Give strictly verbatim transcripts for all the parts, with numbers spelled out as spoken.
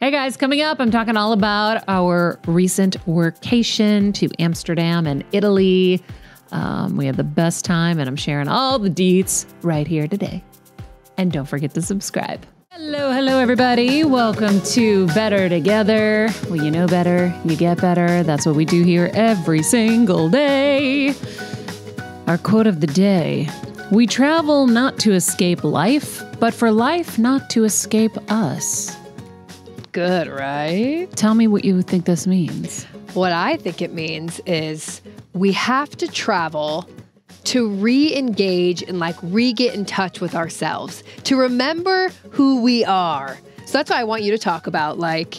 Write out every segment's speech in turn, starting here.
Hey guys, coming up, I'm talking all about our recent workcation to Amsterdam and Italy. Um, we had the best time and I'm sharing all the deets right here today. And don't forget to subscribe. Hello, hello, everybody. Welcome to Better Together. Well, you know better, you get better. That's what we do here every single day. Our quote of the day. We travel not to escape life, but for life not to escape us. Good, right? Tell me what you think this means. What I think it means is we have to travel to re-engage and like re-get in touch with ourselves, to remember who we are. So that's why I want you to talk about, like,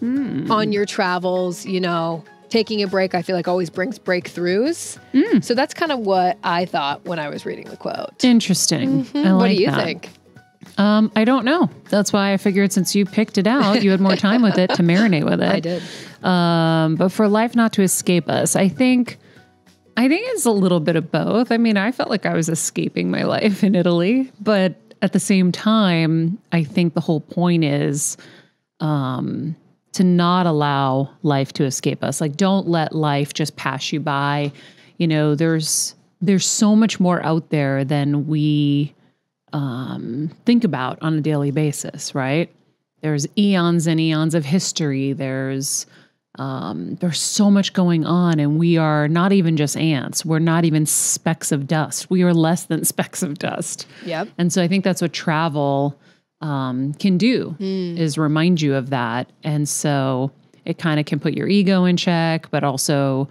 mm. on your travels, you know, taking a break, I feel like always brings breakthroughs. Mm. So that's kind of what I thought when I was reading the quote. Interesting. Mm-hmm. I like what do you that. think? Um, I don't know. That's why I figured since you picked it out, you had more time with it to marinate with it. I did. Um, but for life not to escape us, I think... I think it's a little bit of both. I mean, I felt like I was escaping my life in Italy, but at the same time, I think the whole point is um, to not allow life to escape us. Like, don't let life just pass you by. You know, there's there's so much more out there than we um, think about on a daily basis, right? There's eons and eons of history. There's... Um, there's so much going on, and we are not even just ants. We're not even specks of dust. We are less than specks of dust. Yep. And so I think that's what travel um, can do, mm. is remind you of that. And so it kind of can put your ego in check, but also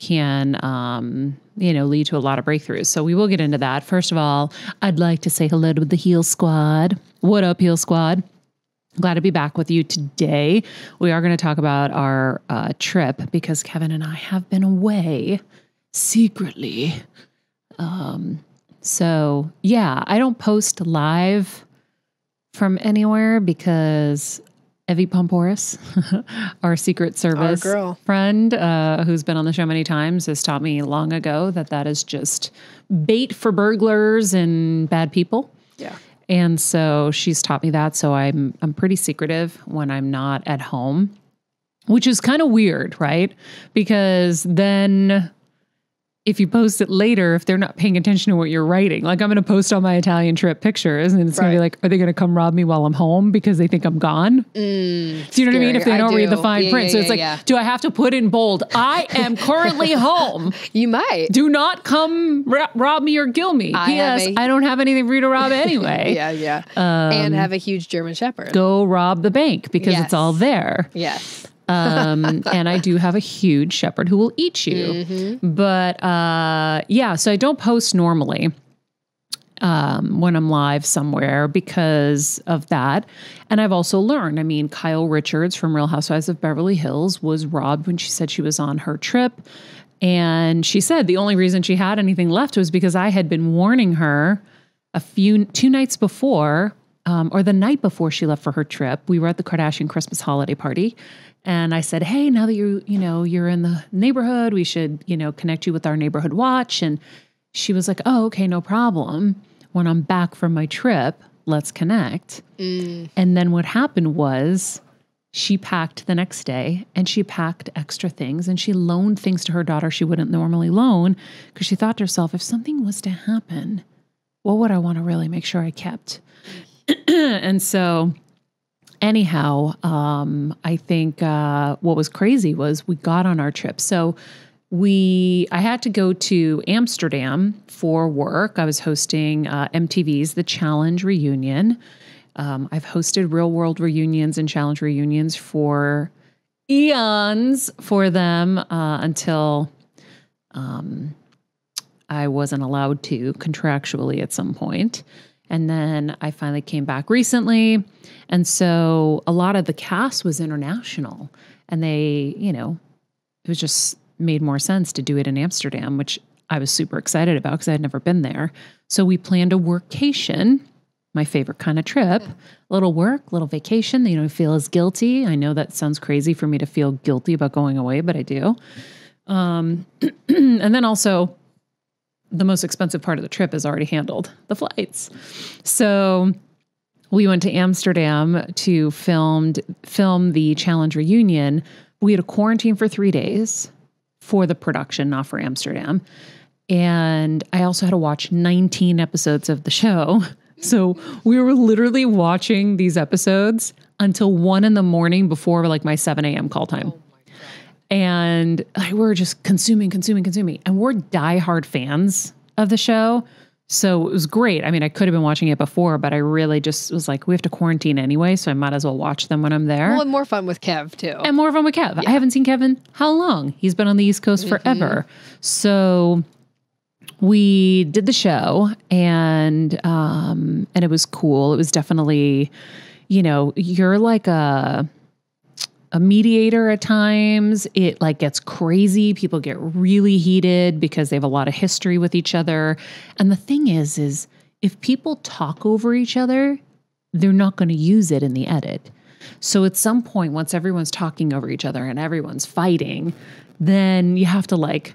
can, um, you know, lead to a lot of breakthroughs. So we will get into that. First of all, I'd like to say hello to the Heel Squad. What up, Heel Squad? Glad to be back with you today. We are going to talk about our uh, trip because Kevin and I have been away secretly. Um, so yeah, I don't post live from anywhere because Evie Pomporis, our Secret Service our girl. friend uh, who's been on the show many times, has taught me long ago that that is just bait for burglars and bad people. Yeah. And so she's taught me that. So I'm I'm pretty secretive when I'm not at home, which is kind of weird, right? Because then if you post it later, if they're not paying attention to what you're writing, like I'm going to post all my Italian trip pictures and it's right. going to be like, are they going to come rob me while I'm home because they think I'm gone? Mm, do you know scary. what I mean? If they I don't do. read the fine yeah, print. Yeah, so it's yeah, like, yeah. do I have to put in bold? I am currently home. You might. Do not come ro rob me or kill me. I P S. A... I don't have anything for you to rob anyway. yeah, yeah. Um, and have a huge German Shepherd. Go rob the bank because yes. it's all there. Yes. um, and I do have a huge shepherd who will eat you. Mm-hmm. But, uh, yeah, so I don't post normally, um, when I'm live somewhere because of that. And I've also learned, I mean, Kyle Richards from Real Housewives of Beverly Hills was robbed when she said she was on her trip. And she said the only reason she had anything left was because I had been warning her a few, two nights before, um, or the night before she left for her trip. We were at the Kardashian Christmas holiday party. And I said, hey, now that you, you know, you're in the neighborhood, we should, you know, connect you with our neighborhood watch. And she was like, oh, okay, no problem. When I'm back from my trip, let's connect. Mm. And then what happened was she packed the next day and she packed extra things and she loaned things to her daughter she wouldn't normally loan because she thought to herself, if something was to happen, what would I want to really make sure I kept? And so... Anyhow, um, I think uh, what was crazy was we got on our trip. So we, I had to go to Amsterdam for work. I was hosting uh, M T V's The Challenge reunion. Um, I've hosted Real World reunions and Challenge reunions for eons for them uh, until um, I wasn't allowed to contractually at some point. And then I finally came back recently. And so a lot of the cast was international and they, you know, it was just made more sense to do it in Amsterdam, which I was super excited about because I had never been there. So we planned a workcation, my favorite kind of trip, a little work, little vacation. You don't feel as guilty. I know that sounds crazy for me to feel guilty about going away, but I do. Um, and then also... the most expensive part of the trip is already handled, the flights. So we went to Amsterdam to filmed film the Challenge reunion. We had a quarantine for three days for the production, not for Amsterdam. And I also had to watch nineteen episodes of the show. So we were literally watching these episodes until one in the morning before like my seven a m call time. Oh my God. And I, we were just consuming, consuming, consuming. And we're diehard fans of the show. So it was great. I mean, I could have been watching it before, but I really just was like, we have to quarantine anyway, so I might as well watch them when I'm there. Well, and more fun with Kev, too. And more fun with Kev. Yeah. I haven't seen Kevin how long? He's been on the East Coast forever. Mm-hmm. So we did the show, and um, and it was cool. It was definitely, you know, you're like a... a mediator at times. It like gets crazy. People get really heated because they have a lot of history with each other. And the thing is, is if people talk over each other, they're not going to use it in the edit. So at some point, once everyone's talking over each other and everyone's fighting, then you have to like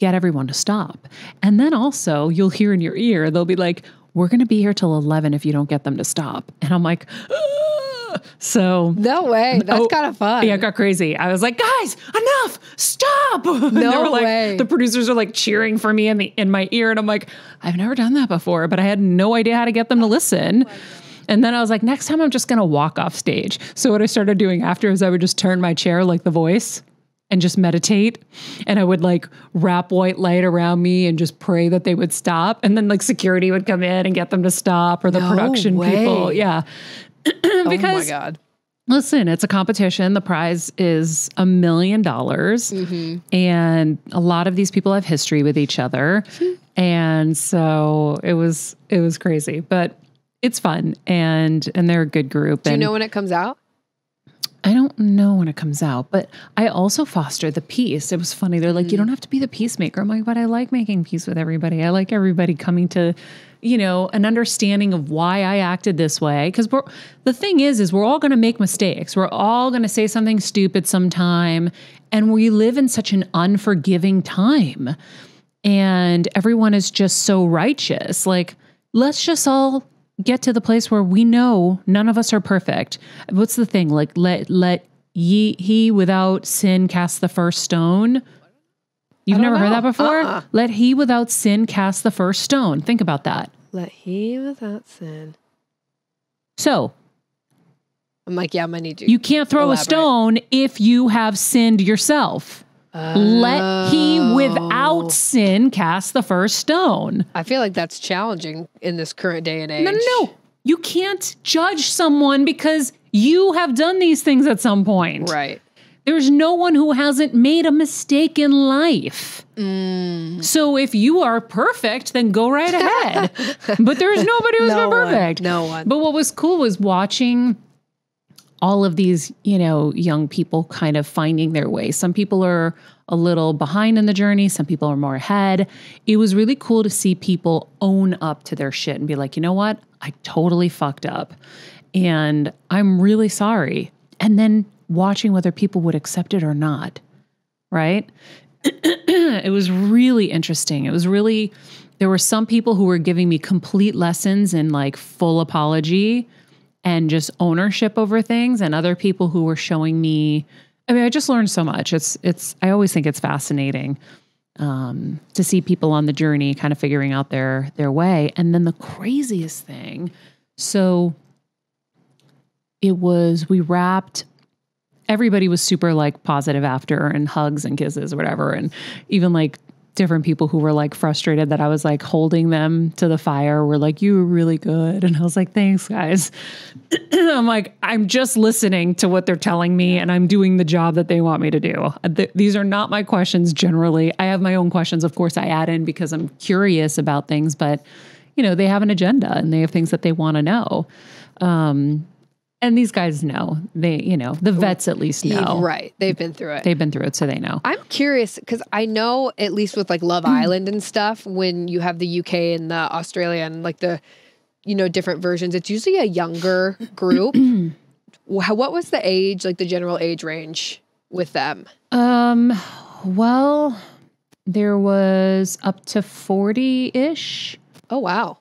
get everyone to stop. And then also you'll hear in your ear, they'll be like, we're going to be here till eleven if you don't get them to stop. And I'm like, ah! So no way. That's oh, kind of fun. Yeah, it got crazy. I was like, guys, enough, stop. No and they were like, way. The producers are like cheering for me in the in my ear, and I'm like, I've never done that before, but I had no idea how to get them to listen. Oh, and then I was like, next time I'm just gonna walk off stage. So what I started doing after is I would just turn my chair like The Voice and just meditate. And I would like wrap white light around me and just pray that they would stop. And then like security would come in and get them to stop, or the no production way. people. Yeah. Because, oh my God. Listen, it's a competition. The prize is a million dollars. And a lot of these people have history with each other. And so it was, it was crazy, but it's fun. And, and they're a good group. Do and you know when it comes out? I don't know when it comes out, but I also foster the peace. It was funny. They're like, mm. you don't have to be the peacemaker. I'm like, but I like making peace with everybody. I like everybody coming to, you know, an understanding of why I acted this way. Because we're the thing is, is we're all going to make mistakes. We're all going to say something stupid sometime. And we live in such an unforgiving time. And everyone is just so righteous. Like, let's just all get to the place where we know none of us are perfect. What's the thing? Like, let let ye he without sin cast the first stone. You've never know. heard that before? Uh-uh. Let he without sin cast the first stone. Think about that. Let he without sin. So. I'm like, yeah, I'm going to need you. You can't throw elaborate. a stone if you have sinned yourself. Oh. Let he without sin cast the first stone. I feel like that's challenging in this current day and age. No, no, no. You can't judge someone because you have done these things at some point. Right. There's no one who hasn't made a mistake in life. Mm. So if you are perfect, then go right ahead. But there's nobody who's no been perfect. One. No one. But what was cool was watching all of these, you know, young people kind of finding their way. Some people are a little behind in the journey. Some people are more ahead. It was really cool to see people own up to their shit and be like, you know what? I totally fucked up. And I'm really sorry. And then watching whether people would accept it or not, right? It was really interesting. It was really, there were some people who were giving me complete lessons in like full apology and just ownership over things, and other people who were showing me, I mean, I just learned so much. It's, it's, I always think it's fascinating um, to see people on the journey kind of figuring out their, their way. And then the craziest thing, so it was, we wrapped. Everybody was super like positive after, and hugs and kisses or whatever. And even like different people who were like frustrated that I was like holding them to the fire were like, you were really good. And I was like, thanks guys. I'm like, I'm just listening to what they're telling me, and I'm doing the job that they want me to do. Th- these are not my questions. Generally, I have my own questions. Of course I add in because I'm curious about things, but you know, they have an agenda and they have things that they want to know. Um, And these guys know. They, you know, the vets at least know. Right. They've been through it. They've been through it, so they know. I'm curious because I know at least with like Love Island and stuff, when you have the U K and the Australia and like the, you know, different versions, it's usually a younger group. What was the age, like the general age range with them? Um, well, there was up to forty-ish. Oh, wow.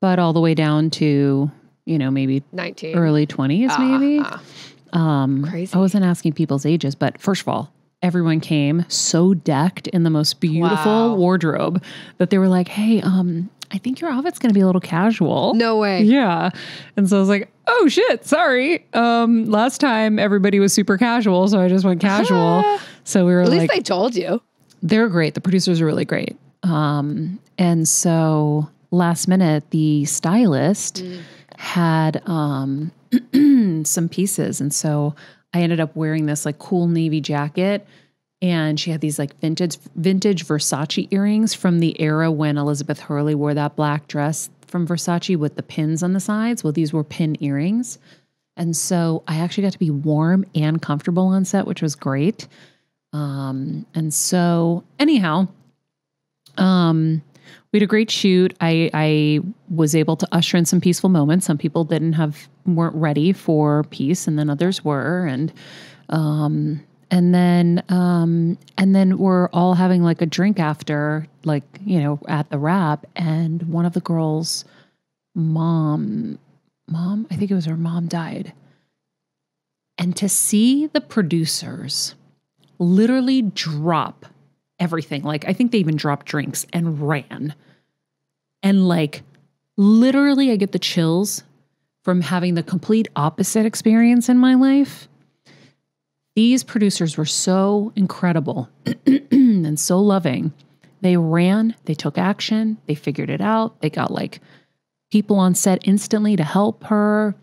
But all the way down to... you know, maybe nineteen, early twenties, uh, maybe. Uh, um, crazy. I wasn't asking people's ages, but first of all, everyone came so decked in the most beautiful wow. wardrobe that they were like, hey, um, I think your outfit's going to be a little casual. No way. Yeah. And so I was like, oh shit, sorry. Um, last time everybody was super casual. So I just went casual. So we were like, at least they told you. They're great. The producers are really great. Um, and so last minute, the stylist mm. had, um, some pieces. And so I ended up wearing this like cool navy jacket, and she had these like vintage vintage Versace earrings from the era when Elizabeth Hurley wore that black dress from Versace with the pins on the sides. Well, these were pin earrings. And so I actually got to be warm and comfortable on set, which was great. Um, and so anyhow, um, we had a great shoot. I, I was able to usher in some peaceful moments. Some people didn't have, weren't ready for peace, and then others were. And, um, and then, um, and then we're all having like a drink after, like, you know, at the wrap. And one of the girls' mom, mom, I think it was her mom, died. And to see the producers literally drop everything. Like, I think they even dropped drinks and ran. And like, literally I get the chills from having the complete opposite experience in my life. These producers were so incredible and so loving. They ran, they took action, they figured it out. They got like people on set instantly to help her,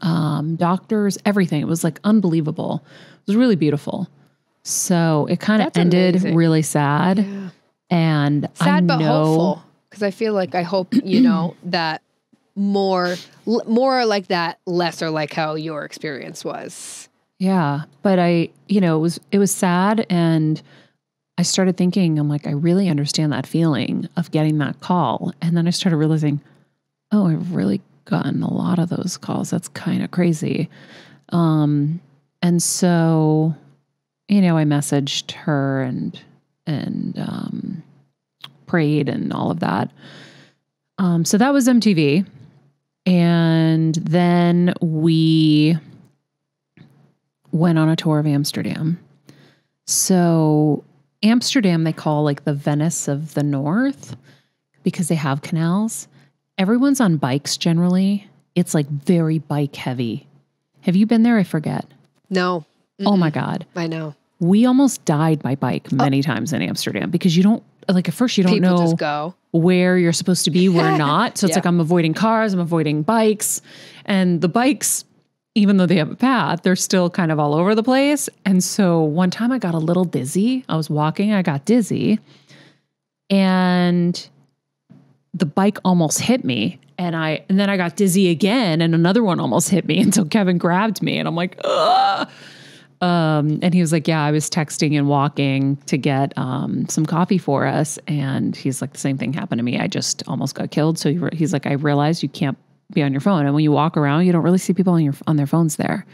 um, doctors, everything. It was like unbelievable. It was really beautiful. So it kind of ended amazing. Really sad. Yeah. And sad, I know, but hopeful. Because I feel like I hope, you know, that more, l more like that, less or like how your experience was. Yeah. But I, you know, it was, it was sad. And I started thinking, I'm like, I really understand that feeling of getting that call. And then I started realizing, oh, I've really gotten a lot of those calls. That's kind of crazy. Um, and so, you know, I messaged her and, and, um, prayed and all of that. Um, so that was M T V. And then we went on a tour of Amsterdam. So Amsterdam, they call like the Venice of the North because they have canals. Everyone's on bikes. Generally it's like very bike heavy. Have you been there? I forget. No. Mm-mm. Oh my God. I know. We almost died by bike many oh. times in Amsterdam because you don't, like at first you don't People know just go. where you're supposed to be, where not. So it's yeah. like, I'm avoiding cars, I'm avoiding bikes. And the bikes, even though they have a path, they're still kind of all over the place. And so one time I got a little dizzy. I was walking, I got dizzy. And the bike almost hit me. And I, and then I got dizzy again. And another one almost hit me until Kevin grabbed me. And I'm like, ugh. Um, and he was like, yeah, I was texting and walking to get, um, some coffee for us. And he's like, the same thing happened to me. I just almost got killed. So he re he's like, I realized you can't be on your phone. And when you walk around, you don't really see people on your, on their phones there.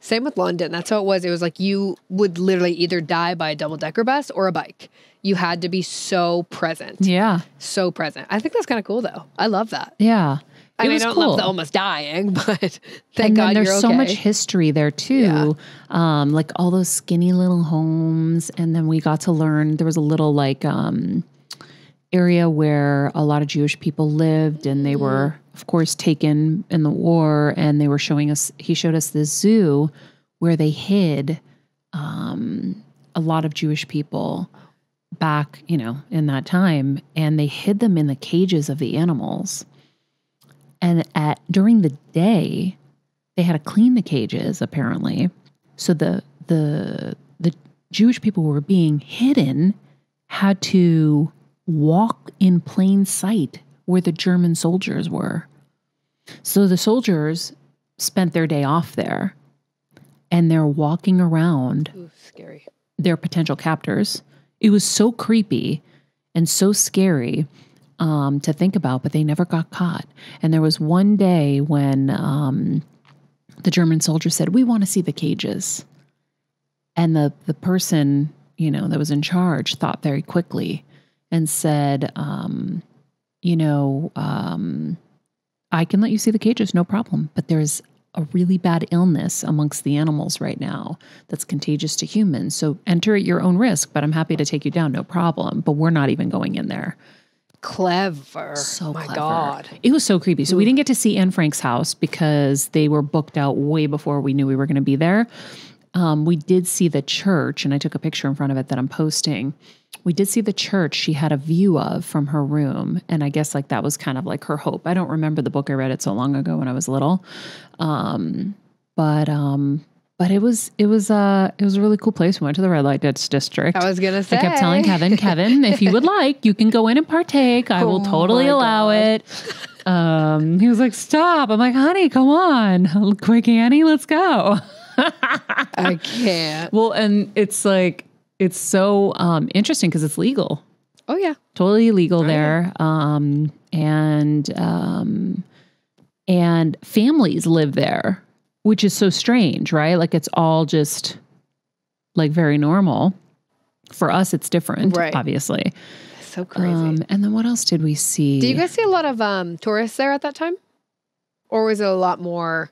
Same with London. That's how it was. It was like, you would literally either die by a double decker bus or a bike. You had to be so present. Yeah. So present. I think that's kind of cool though. I love that. Yeah. I mean, I don't cool. love the almost dying, but thank God you're okay. And there's so much history there too. Yeah. Um, like all those skinny little homes. And then we got to learn, there was a little like um, area where a lot of Jewish people lived, and they were of course taken in the war, and they were showing us, he showed us this zoo where they hid um, a lot of Jewish people back, you know, in that time. And they hid them in the cages of the animals. And at, during the day, they had to clean the cages, apparently. So the, the, the Jewish people who were being hidden had to walk in plain sight where the German soldiers were. So the soldiers spent their day off there, and they're walking around Ooh, scary. their potential captors. It was so creepy and so scary Um, to think about, but they never got caught. And there was one day when um, the German soldier said, we want to see the cages. And the, the person, you know, that was in charge thought very quickly and said, um, you know, um, I can let you see the cages, no problem. But there's a really bad illness amongst the animals right now that's contagious to humans. So enter at your own risk, but I'm happy to take you down, no problem. But we're not even going in there. Clever. So my clever. God. It was so creepy. So Ooh. we didn't get to see Anne Frank's house because they were booked out way before we knew we were going to be there. Um, we did see the church, and I took a picture in front of it that I'm posting. We did see the church she had a view of from her room. And I guess like that was kind of like her hope. I don't remember the book. I read it so long ago when I was little. Um, but, um, but it was, it was, uh, it was a really cool place. We went to the Red Light District. I was going to say, I kept telling Kevin, Kevin, if you would like, you can go in and partake. I oh will totally allow God. it. Um, he was like, stop. I'm like, honey, come on. Quick Annie, let's go. I can't. Well, and it's like, it's so um, interesting because it's legal. Oh, yeah. Totally legal oh, there. Yeah. Um, and um, and families live there, which is so strange, right? Like, it's all just, like, very normal. For us, it's different, right. obviously. That's so crazy. Um, and then what else did we see? Did you guys see a lot of um, tourists there at that time? Or was it a lot more?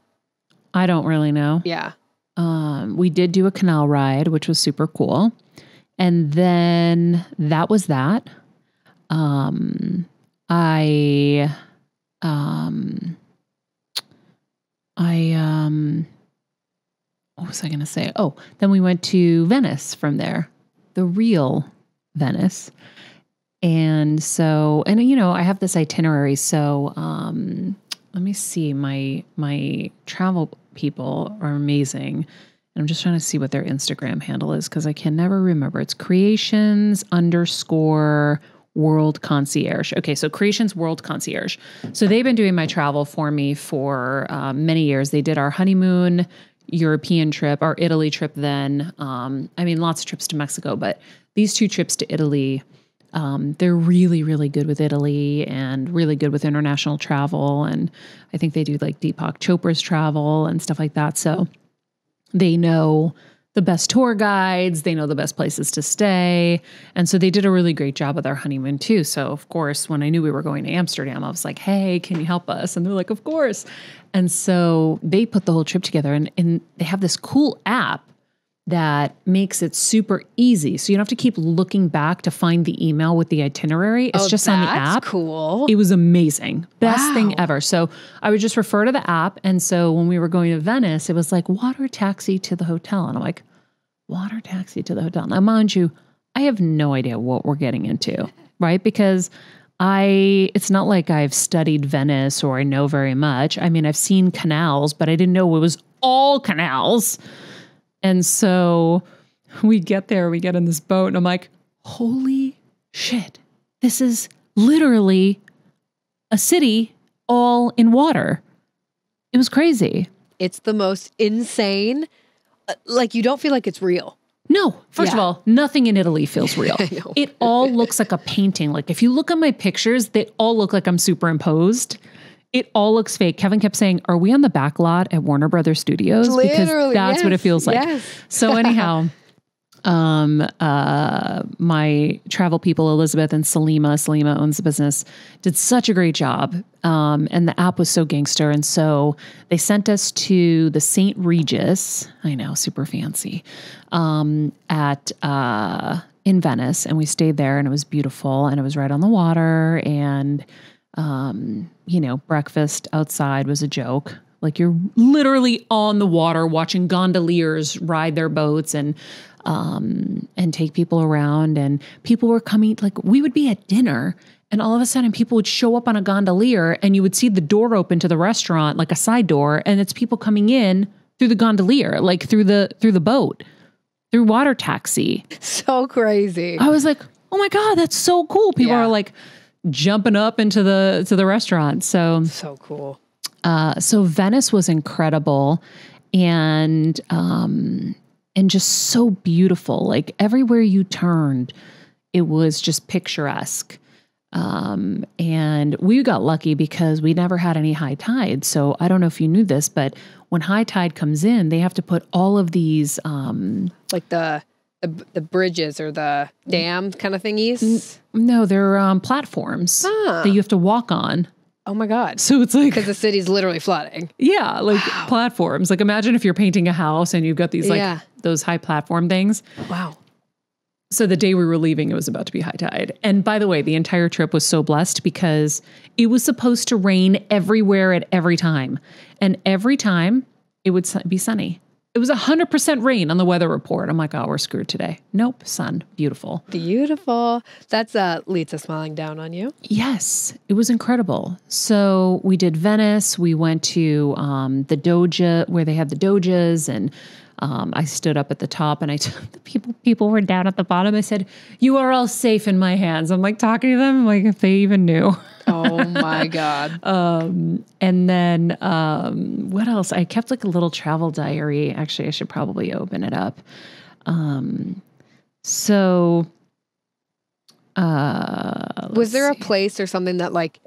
I don't really know. Yeah. Um, we did do a canal ride, which was super cool. And then that was that. Um, I, um, I, um, what was I going to say? Oh, then we went to Venice from there, the real Venice. And so, and you know, I have this itinerary. So, um, let me see. My, my travel people are amazing. And I'm just trying to see what their Instagram handle is, cause I can never remember. It's creations underscore world concierge. Okay. So Creations World Concierge. So they've been doing my travel for me for um, many years. They did our honeymoon European trip, our Italy trip. Then, um, I mean, lots of trips to Mexico, but these two trips to Italy, Um, they're really, really good with Italy and really good with international travel. And I think they do like Deepak Chopra's travel and stuff like that. So they know the best tour guides, they know the best places to stay. And so they did a really great job with our honeymoon too. So of course, when I knew we were going to Amsterdam, I was like, hey, can you help us? And they're like, of course. And so they put the whole trip together, and, and they have this cool app that makes it super easy. So you don't have to keep looking back to find the email with the itinerary. It's oh, just on the app. That's cool. It was amazing. Best wow. thing ever. So I would just refer to the app. And so when we were going to Venice, it was like water taxi to the hotel. And I'm like, water taxi to the hotel. Now, mind you, I have no idea what we're getting into, right? Because I, it's not like I've studied Venice or I know very much. I mean, I've seen canals, but I didn't know it was all canals. And so we get there, we get in this boat, and I'm like, holy shit, this is literally a city all in water. It was crazy. It's the most insane. Like, you don't feel like it's real. No. First yeah. of all, nothing in Italy feels real. It all looks like a painting. Like, if you look at my pictures, they all look like I'm superimposed. It all looks fake. Kevin kept saying, are we on the back lot at Warner Brothers Studios? Literally, because that's yes, what it feels like. Yes. So anyhow, um, uh, my travel people, Elizabeth and Salima, Salima owns the business, did such a great job. Um, and the app was so gangster. And so they sent us to the Saint Regis, I know, super fancy, um, at, uh, in Venice. And we stayed there, and it was beautiful, and it was right on the water. And, um, you know, breakfast outside was a joke. Like, you're literally on the water watching gondoliers ride their boats and, um, and take people around, and people were coming, like, we would be at dinner and all of a sudden people would show up on a gondolier, and you would see the door open to the restaurant, like a side door. And it's people coming in through the gondolier, like through the, through the boat, through water taxi. So crazy. I was like, oh my God, that's so cool. People yeah. are like, jumping up into the, to the restaurant. So, so cool. Uh, so Venice was incredible, and, um, and just so beautiful. Like, everywhere you turned, it was just picturesque. Um, and we got lucky because we never had any high tide. So I don't know if you knew this, but when high tide comes in, they have to put all of these, um, like the, The, the bridges or the dam kind of thingies? No, they're um, platforms ah. that you have to walk on Oh my God. So it's like... Because the city's literally flooding. Yeah. Like wow. platforms. Like imagine if you're painting a house and you've got these like yeah. those high platform things. Wow. So the day we were leaving, it was about to be high tide. And by the way, the entire trip was so blessed because it was supposed to rain everywhere at every time. And every time it would be sunny. It was one hundred percent rain on the weather report. I'm like, oh, we're screwed today. Nope, sun. Beautiful. Beautiful. That's uh, Lita smiling down on you. Yes, it was incredible. So we did Venice. We went to um, the Doge, where they have the Doges. And um, I stood up at the top and I t the people, people were down at the bottom. I said, you are all safe in my hands. I'm like talking to them. I'm like, if they even knew. Oh my God. Um, and then, um, what else? I kept like a little travel diary. Actually, I should probably open it up. Um, so, uh, was there a place or something that like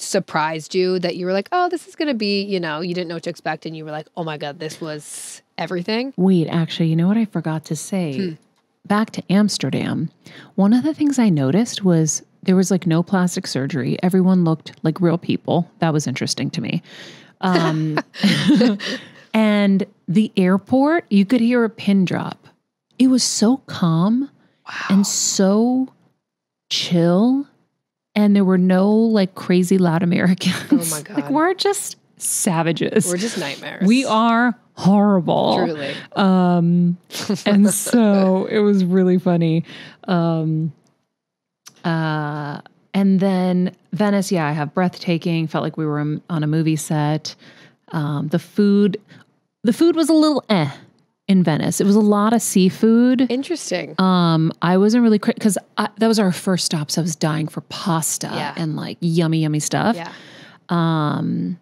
surprised you that you were like, oh, this is going to be, you know, you didn't know what to expect. And you were like, oh my God, this was everything. Wait, actually, you know what I forgot to say? Hmm. Back to Amsterdam. One of the things I noticed was there was like no plastic surgery. Everyone looked like real people. That was interesting to me. Um, and the airport, you could hear a pin drop. It was so calm wow. and so chill. And there were no like crazy loud Americans. Oh my God. Like we're just savages. We're just nightmares. We are horrible. Truly. Um, and so it was really funny. Um, Uh, and then Venice, yeah, I have breathtaking, felt like we were on a movie set. Um, the food, the food was a little eh in Venice. It was a lot of seafood. Interesting. Um, I wasn't really, cause I, that was our first stop. So I was dying for pasta yeah. and like yummy, yummy stuff. Yeah. Um,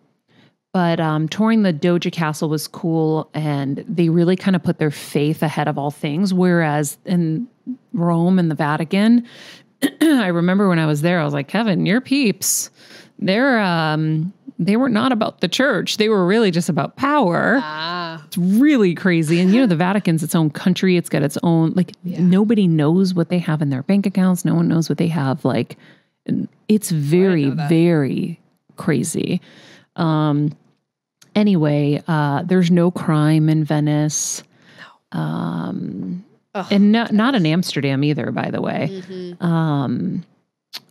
But um, touring the Doge Castle was cool, and they really kind of put their faith ahead of all things. Whereas in Rome and the Vatican, I remember when I was there, I was like, Kevin, your peeps, they're, um, they were not about the church. They were really just about power. Ah. It's really crazy. And you know, the Vatican's its own country. It's got its own, like yeah. nobody knows what they have in their bank accounts. No one knows what they have. Like it's very, very crazy. Um, anyway, uh, there's no crime in Venice. No. Um, Oh, and no, not in Amsterdam either, by the way. Mm-hmm. um,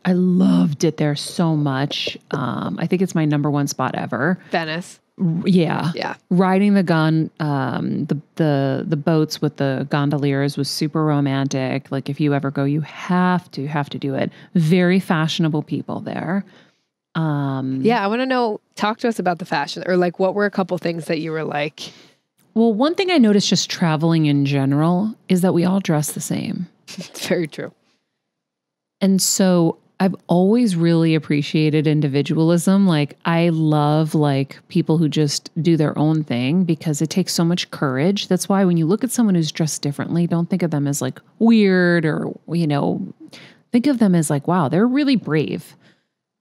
I loved it there so much. Um, I think it's my number one spot ever. Venice. R yeah. Yeah. Riding the gun, um, the, the, the boats with the gondoliers was super romantic. Like if you ever go, you have to, have to do it. Very fashionable people there. Um, yeah. I want to know, talk to us about the fashion, or like what were a couple things that you were like... Well, one thing I noticed just traveling in general is that we all dress the same. It's very true. And so I've always really appreciated individualism. Like I love like people who just do their own thing because it takes so much courage. That's why when you look at someone who's dressed differently, don't think of them as like weird or, you know, think of them as like, wow, they're really brave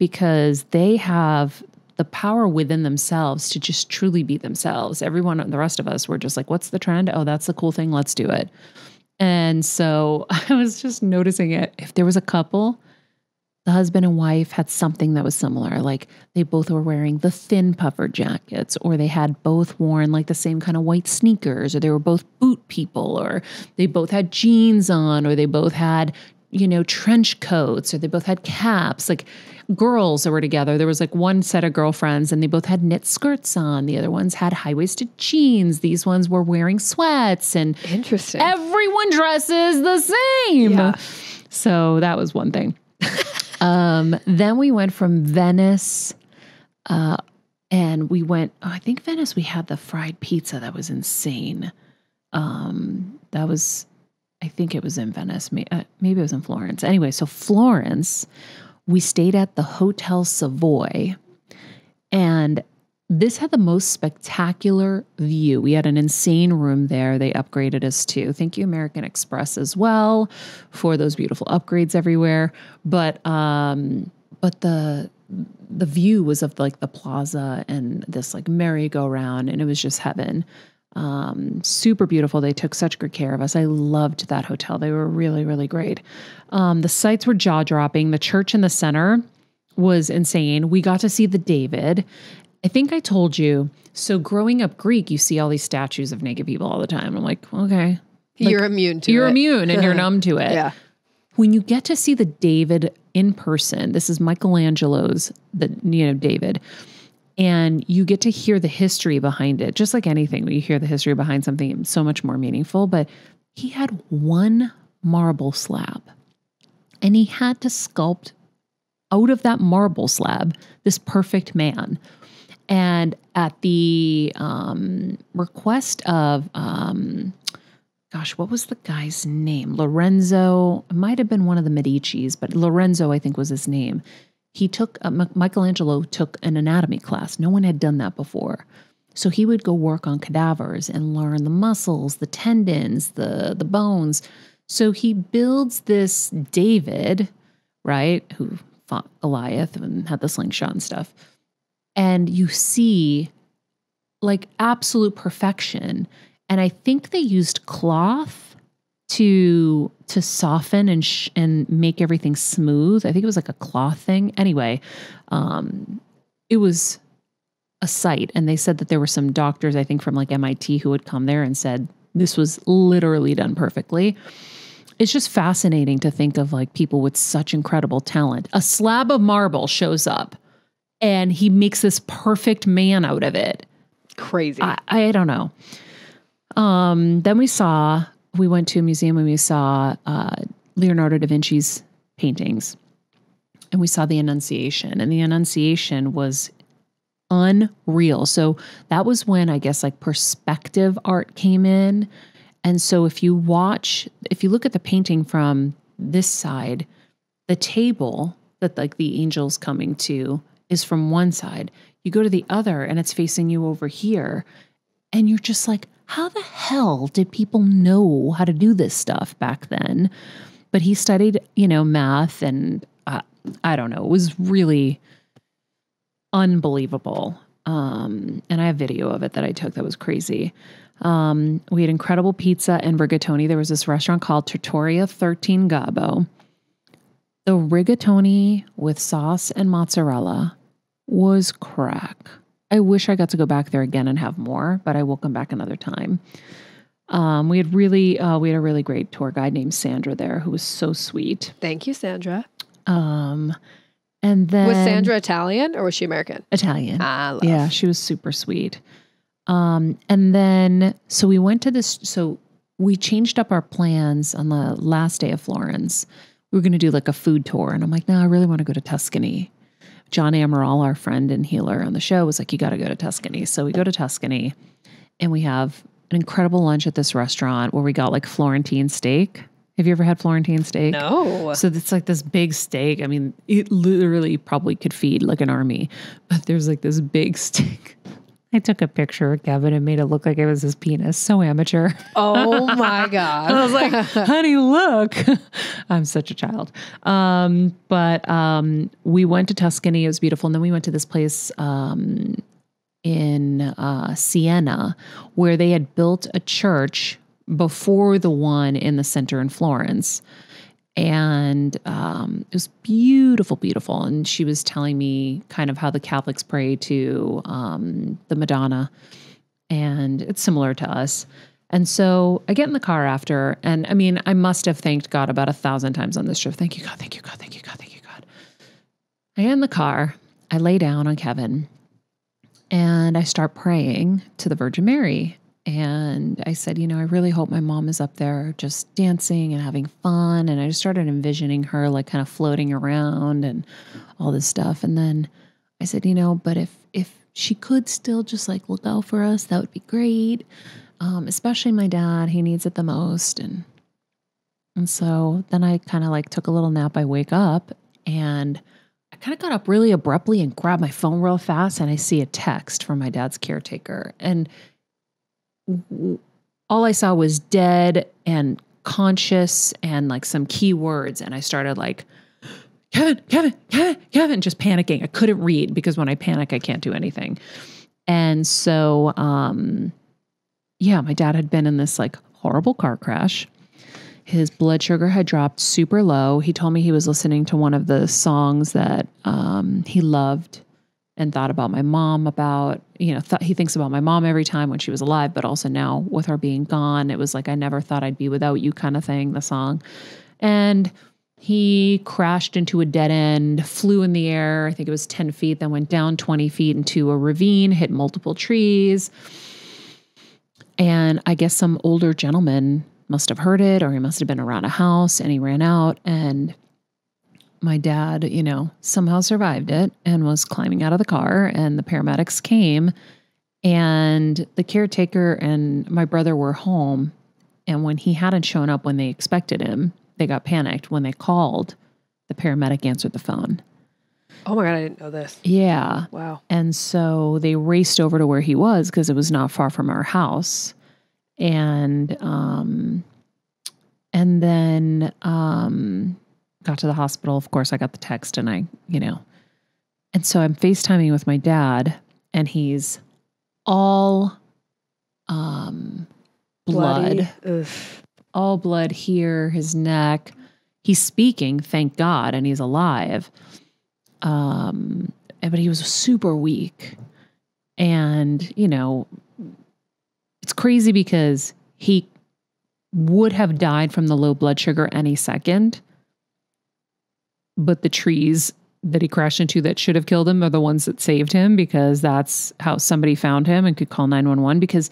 because they have the power within themselves to just truly be themselves. Everyone, the rest of us, were just like, what's the trend? Oh, that's the cool thing. Let's do it. And so I was just noticing it. If there was a couple, the husband and wife had something that was similar. Like they both were wearing the thin puffer jackets, or they had both worn like the same kind of white sneakers, or they were both boot people, or they both had jeans on, or they both had, you know, trench coats, or they both had caps. Like girls that were together, there was like one set of girlfriends and they both had knit skirts on. The other ones had high-waisted jeans. These ones were wearing sweats, and interesting. Everyone dresses the same. Yeah. So that was one thing. um, then we went from Venice uh, and we went, oh, I think Venice, we had the fried pizza. That was insane. Um, that was, I think it was in Venice. Maybe it was in Florence. Anyway, so Florence, we stayed at the Hotel Savoy, and this had the most spectacular view. We had an insane room there. They upgraded us too. Thank you, American Express, as well, for those beautiful upgrades everywhere. But um, but the the view was of like the plaza and this like merry-go-round, and it was just heaven. Um, super beautiful. They took such good care of us. I loved that hotel. They were really, really great. Um, the sites were jaw dropping. The church in the center was insane. We got to see the David. I think I told you. So growing up Greek, you see all these statues of naked people all the time. I'm like, okay. Like, you're immune to you're it. You're immune and you're numb to it. Yeah. When you get to see the David in person, this is Michelangelo's, the you know, David, and you get to hear the history behind it. Just like anything, when you hear the history behind something, it's so much more meaningful. But he had one marble slab, and he had to sculpt out of that marble slab this perfect man. And at the um, request of... Um, Gosh, what was the guy's name? Lorenzo, might have been one of the Medicis, but Lorenzo, I think, was his name. He took, uh, Michelangelo took an anatomy class. No one had done that before. So he would go work on cadavers and learn the muscles, the tendons, the, the bones. So he builds this David, right, who fought Goliath and had the slingshot and stuff. And you see, like, absolute perfection. And I think they used cloth to to soften and sh and make everything smooth. I think it was like a cloth thing. Anyway, um, it was a sight. And they said that there were some doctors, I think from like M I T, who would come there and said, this was literally done perfectly. It's just fascinating to think of like people with such incredible talent. A slab of marble shows up and he makes this perfect man out of it. Crazy. I, I don't know. Um, then we saw, we went to a museum and we saw, uh, Leonardo da Vinci's paintings, and we saw the Annunciation, and the Annunciation was unreal. So that was when, I guess, like perspective art came in. And so if you watch, if you look at the painting from this side, the table that like the angel's coming to is from one side, you go to the other and it's facing you over here. And you're just like, how the hell did people know how to do this stuff back then? But he studied, you know, math and uh, I don't know. It was really unbelievable. Um, and I have video of it that I took that was crazy. Um, we had incredible pizza and rigatoni. There was this restaurant called Trattoria thirteen Gobbo. The rigatoni with sauce and mozzarella was crack. I wish I got to go back there again and have more, but I will come back another time. Um, we had really, uh, we had a really great tour guide named Sandra there who was so sweet. Thank you, Sandra. Um, and then was Sandra Italian or was she American? Italian. I love. Yeah, she was super sweet. Um, and then, so we went to this, so we changed up our plans on the last day of Florence. We were going to do like a food tour. And I'm like, no, I really want to go to Tuscany. John Amaral, our friend and healer on the show, was like, you got to go to Tuscany. So we go to Tuscany and we have an incredible lunch at this restaurant where we got like Florentine steak. Have you ever had Florentine steak? No. So it's like this big steak. I mean, it literally probably could feed like an army, but there's like this big steak. I took a picture of Kevin and made it look like it was his penis. So amateur. Oh my God. I was like, honey, look, I'm such a child. Um, but, um, we went to Tuscany. It was beautiful. And then we went to this place, um, in, uh, Siena, where they had built a church before the one in the center in Florence. And, um, it was beautiful, beautiful. And she was telling me kind of how the Catholics pray to, um, the Madonna, and it's similar to us. And so I get in the car after, and I mean, I must have thanked God about a thousand times on this trip. Thank you, God. Thank you, God. Thank you, God. Thank you, God. I get in the car, I lay down on Kevin, and I start praying to the Virgin Mary. And I said, you know, I really hope my mom is up there just dancing and having fun. And I just started envisioning her like kind of floating around and all this stuff. And then I said, you know, but if, if she could still just like look out for us, that would be great. Um, especially my dad, he needs it the most. And, and so then I kind of like took a little nap. I wake up and I kind of got up really abruptly and grabbed my phone real fast. And I see a text from my dad's caretaker, and all I saw was dead and conscious and like some keywords. And I started like, Kevin, Kevin, Kevin, Kevin, just panicking. I couldn't read because when I panic, I can't do anything. And so, um, yeah, my dad had been in this like horrible car crash. His blood sugar had dropped super low. He told me he was listening to one of the songs that um, he loved and thought about my mom about, you know, th- he thinks about my mom every time when she was alive, but also now with her being gone, it was like, I never thought I'd be without you kind of thing, the song. And he crashed into a dead end, flew in the air. I think it was ten feet, then went down twenty feet into a ravine, hit multiple trees. And I guess some older gentleman must have heard it, or he must have been around a house, and he ran out, and my dad, you know, somehow survived it and was climbing out of the car, and the paramedics came, and the caretaker and my brother were home. And when he hadn't shown up when they expected him, they got panicked. When they called, the paramedic answered the phone. Oh my God, I didn't know this. Yeah. Wow. And so they raced over to where he was, because it was not far from our house. And, um, and then, um, got to the hospital. Of course I got the text, and I, you know, and so I'm FaceTiming with my dad, and he's all, um, blood, all blood here, his neck, he's speaking, thank God. And he's alive. Um, but he was super weak, and, you know, it's crazy because he would have died from the low blood sugar any second, but the trees that he crashed into that should have killed him are the ones that saved him, because that's how somebody found him and could call nine one one, because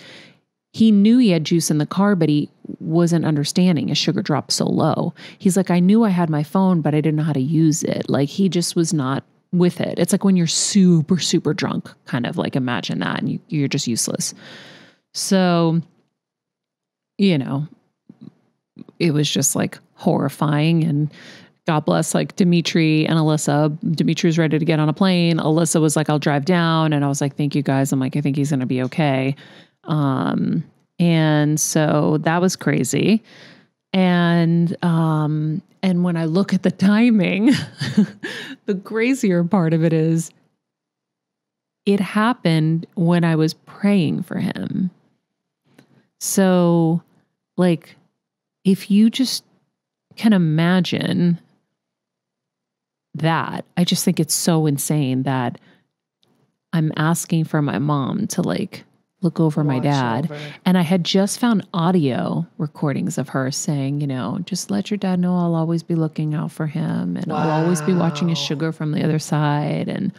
he knew he had juice in the car, but he wasn't understanding his sugar dropped so low. He's like, I knew I had my phone, but I didn't know how to use it. Like, he just was not with it. It's like when you're super, super drunk, kind of like imagine that, and you, you're just useless. So, you know, it was just like horrifying, and God bless like Dimitri and Alyssa. Dimitri was ready to get on a plane. Alyssa was like, I'll drive down. And I was like, thank you guys. I'm like, I think he's going to be okay. Um, and so that was crazy. And, um, and when I look at the timing, the crazier part of it is it happened when I was praying for him. So, like, if you just can imagine that, I just think it's so insane that I'm asking for my mom to, like, look over Watch my dad. Over. And I had just found audio recordings of her saying, you know, just let your dad know I'll always be looking out for him, and wow. I'll always be watching his sugar from the other side. And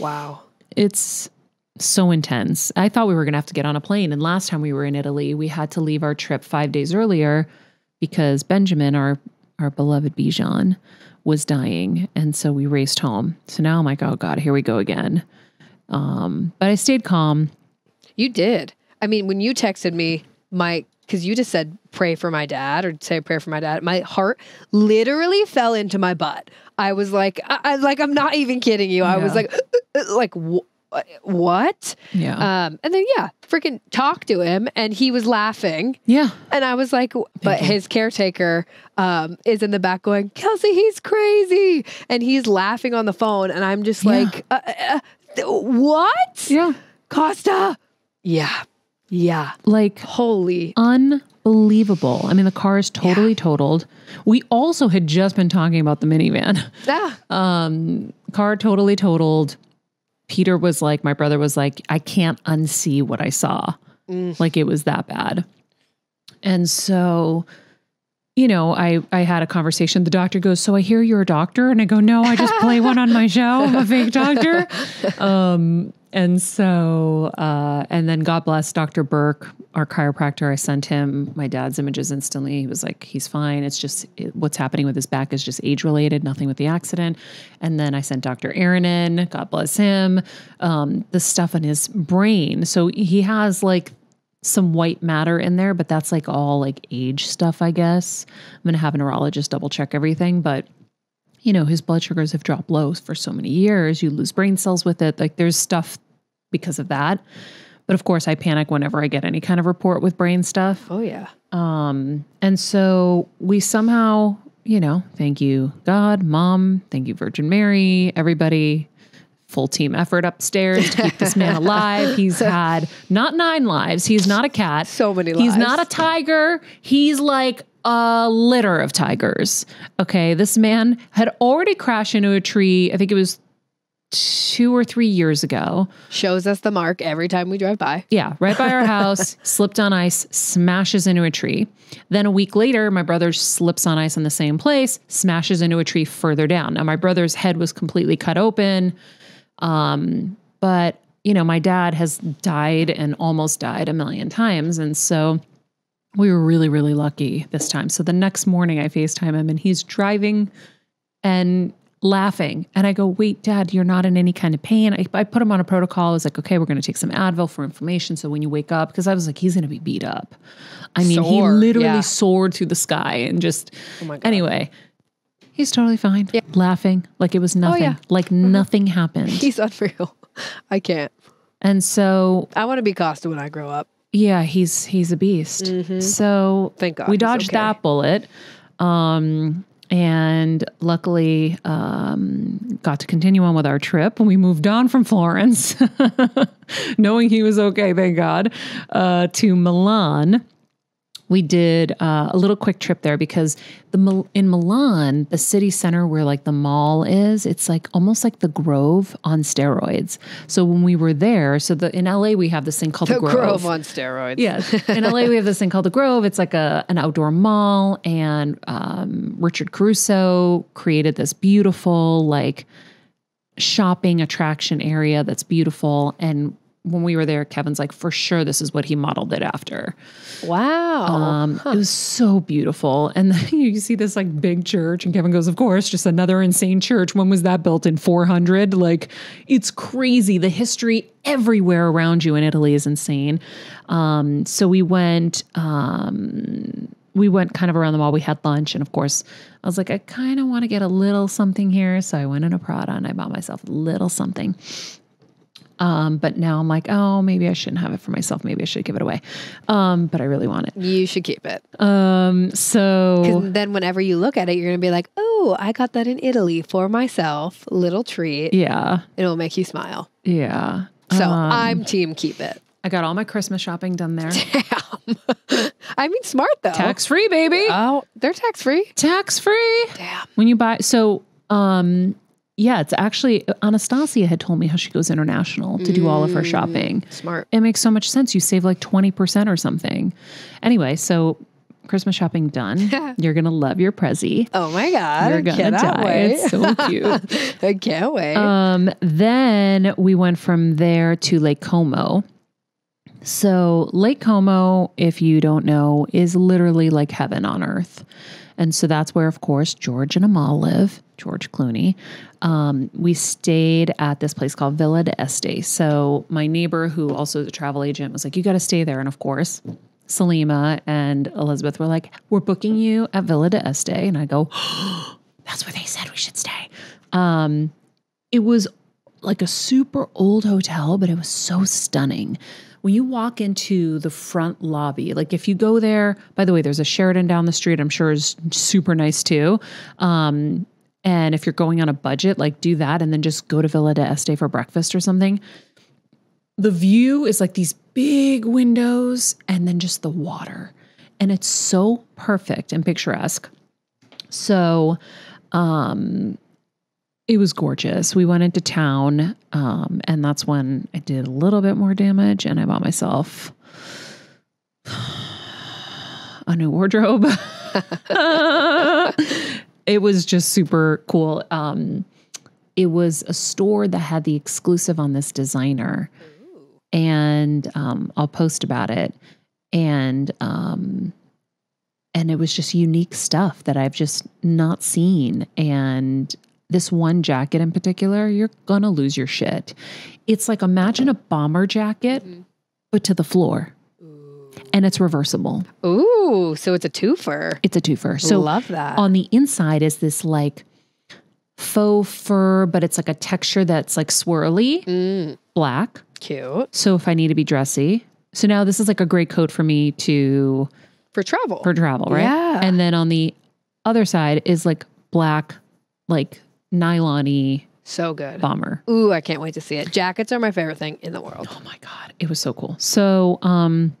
wow. It's so intense. I thought we were going to have to get on a plane. And last time we were in Italy, we had to leave our trip five days earlier because Benjamin, our, our beloved Bijan, was dying. And so we raced home. So now I'm like, oh God, here we go again. Um, but I stayed calm. You did. I mean, when you texted me, my, cause you just said, pray for my dad, or say a prayer for my dad. My heart literally fell into my butt. I was like, I, I like, I'm not even kidding you. I yeah. was like, like, wh- what? Yeah. Um, and then, yeah, freaking talked to him, and he was laughing. Yeah. And I was like, but his caretaker, um, is in the back going, Kelsey, he's crazy. And he's laughing on the phone. And I'm just like, yeah. uh, uh, what? Yeah. Costa. Yeah. Yeah. Like, holy. Unbelievable. I mean, the car is totally yeah. totaled. We also had just been talking about the minivan. Yeah. Um, car totally totaled. Peter was like, my brother was like, I can't unsee what I saw. Mm. Like, it was that bad. And so, you know, I, I had a conversation. The doctor goes, so I hear you're a doctor. And I go, no, I just play one on my show. I'm a fake doctor. Um, and so, uh, and then God bless Doctor Burke, our chiropractor. I sent him my dad's images instantly. He was like, he's fine. It's just it, what's happening with his back is just age related, nothing with the accident. And then I sent Doctor Aaron in, God bless him, um, the stuff in his brain. So he has like some white matter in there, but that's like all like age stuff, I guess. I'm going to have a neurologist double check everything, but you know, his blood sugars have dropped low for so many years. You lose brain cells with it. Like, there's stuff because of that. But of course I panic whenever I get any kind of report with brain stuff. Oh yeah. Um, and so we somehow, you know, thank you God, Mom, thank you Virgin Mary, everybody, full team effort upstairs to keep this man alive. He's had not nine lives. He's not a cat. So many lives. He's not a tiger. He's like a litter of tigers. Okay. This man had already crashed into a tree. I think it was two or three years ago. Shows us the mark every time we drive by. Yeah. Right by our house, slipped on ice, smashes into a tree. Then a week later, my brother slips on ice in the same place, smashes into a tree further down. Now my brother's head was completely cut open. Um, but you know, my dad has died and almost died a million times. And so we were really, really lucky this time. So the next morning I FaceTime him and he's driving and laughing. And I go, wait, Dad, you're not in any kind of pain. I, I put him on a protocol. I was like, okay, we're going to take some Advil for inflammation. So when you wake up, cause I was like, he's going to be beat up. I mean, Soar. he literally yeah. soared through the sky and just, oh my God. Anyway, he's totally fine. Yeah. Laughing like it was nothing, oh, yeah. like mm-hmm. nothing happened. He's unreal. I can't. And so I want to be Costa when I grow up. Yeah. He's, he's a beast. Mm-hmm. So thank God we dodged okay. that bullet. Um, And luckily, um, got to continue on with our trip. We moved on from Florence, knowing he was okay, thank God, uh, to Milan. We did uh, a little quick trip there because the in Milan, the city center where like the mall is, it's like almost like the Grove on steroids. So when we were there, so the in L A we have this thing called the, the Grove. Grove on steroids. Yes, in L A we have this thing called the Grove. It's like a an outdoor mall, and um, Richard Caruso created this beautiful like shopping attraction area that's beautiful. And when we were there, Kevin's like, for sure, this is what he modeled it after. Wow. Um, huh. It was so beautiful. And then you see this like big church and Kevin goes, of course, just another insane church. When was that built in four hundred? Like it's crazy. The history everywhere around you in Italy is insane. Um, so we went, um, we went kind of around the mall. We had lunch. And of course I was like, I kind of want to get a little something here. So I went in a Prada and I bought myself a little something. Um, but now I'm like, oh, maybe I shouldn't have it for myself. Maybe I should give it away. Um, but I really want it. You should keep it. Um, so 'cause then whenever you look at it, you're going to be like, oh, I got that in Italy for myself. Little treat. Yeah. It'll make you smile. Yeah. So um, I'm team keep it. I got all my Christmas shopping done there. Damn. I mean, smart though. Tax free, baby. Oh, they're tax free. Tax free. Damn. When you buy, so, um, yeah, it's actually, Anastasia had told me how she goes international to do all of her shopping. Smart. It makes so much sense. You save like twenty percent or something. Anyway, so Christmas shopping done. You're going to love your Prezi. Oh my God. You're going to die. Wait. It's so cute. I can't wait. Um, then we went from there to Lake Como. So Lake Como, if you don't know, is literally like heaven on earth. And so that's where, of course, George and Amal live, George Clooney. Um, we stayed at this place called Villa d'Este. So my neighbor, who also is a travel agent, was like, you got to stay there. And of course, Salima and Elizabeth were like, we're booking you at Villa d'Este. And I go, oh, that's where they said we should stay. Um, it was like a super old hotel, but it was so stunning. When you walk into the front lobby, like if you go there, by the way, there's a Sheraton down the street, I'm sure is super nice too. Um, and if you're going on a budget, like do that and then just go to Villa d'Este for breakfast or something. The view is like these big windows and then just the water. And it's so perfect and picturesque. So um, it was gorgeous. We went into town, um, and that's when I did a little bit more damage and I bought myself a new wardrobe. It was just super cool. Um, it was a store that had the exclusive on this designer. Ooh. And, um, I'll post about it. And, um, and it was just unique stuff that I've just not seen. And, this one jacket in particular, you're gonna lose your shit. It's like, imagine a bomber jacket, mm-hmm. but to the floor. Ooh. And it's reversible. Ooh, so it's a twofer. It's a twofer. So love that. On the inside is this like faux fur, but it's like a texture that's like swirly, mm. black. Cute. So if I need to be dressy. So now this is like a great coat for me to- For travel. For travel, right? Yeah. And then on the other side is like black, like- nylon-y So good. Bomber. Ooh, I can't wait to see it. Jackets are my favorite thing in the world. Oh my God. It was so cool. So, um,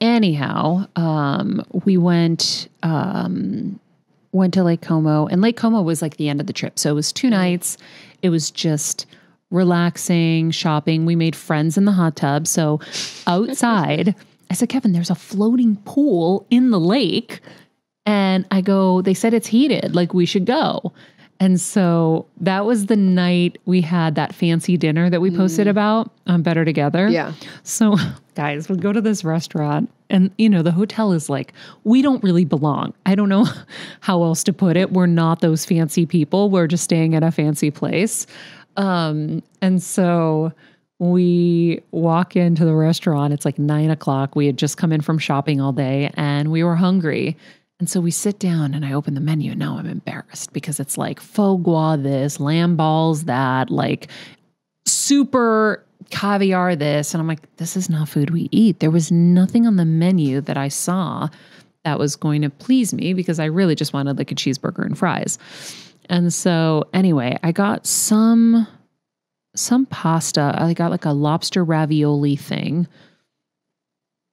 anyhow, um, we went, um, went to Lake Como, and Lake Como was like the end of the trip. So it was two nights. It was just relaxing, shopping. We made friends in the hot tub. So outside, I said, Kevin, there's a floating pool in the lake. And I go, they said it's heated, like we should go. And so that was the night we had that fancy dinner that we posted mm. about on Better Together. Yeah. So guys, we go to this restaurant and, you know, the hotel is like, we don't really belong. I don't know how else to put it. We're not those fancy people. We're just staying at a fancy place. Um, and so we walk into the restaurant. It's like nine o'clock. We had just come in from shopping all day and we were hungry. And so we sit down and I open the menu. And now I'm embarrassed because it's like foie gras this, lamb balls that, like super caviar this. And I'm like, this is not food we eat. There was nothing on the menu that I saw that was going to please me because I really just wanted like a cheeseburger and fries. And so anyway, I got some, some pasta. I got like a lobster ravioli thing.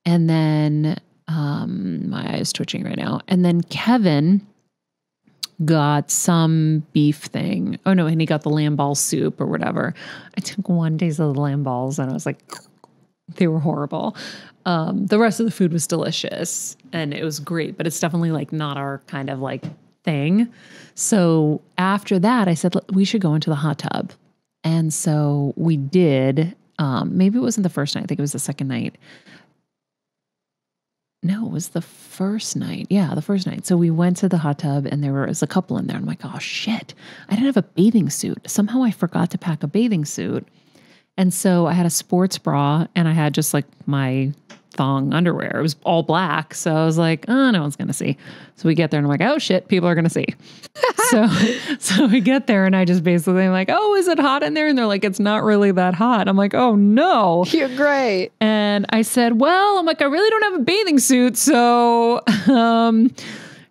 And then... Um, my eye is twitching right now. And then Kevin got some beef thing. Oh no. And he got the lamb ball soup or whatever. I took one taste of the lamb balls and I was like, they were horrible. Um, the rest of the food was delicious and it was great, but it's definitely like not our kind of like thing. So after that, I said, we should go into the hot tub. And so we did, um, maybe it wasn't the first night. I think it was the second night. No, it was the first night. Yeah, the first night. So we went to the hot tub and there was a couple in there. I'm like, oh shit, I didn't have a bathing suit. Somehow I forgot to pack a bathing suit. And so I had a sports bra and I had just like my thong underwear. It was all black. So I was like, oh, no one's going to see. So we get there and I'm like, oh shit, people are going to see. so, so we get there and I just basically am like, oh, is it hot in there? And they're like, it's not really that hot. I'm like, oh no. You're great. And I said, well, I'm like, I really don't have a bathing suit. So, um,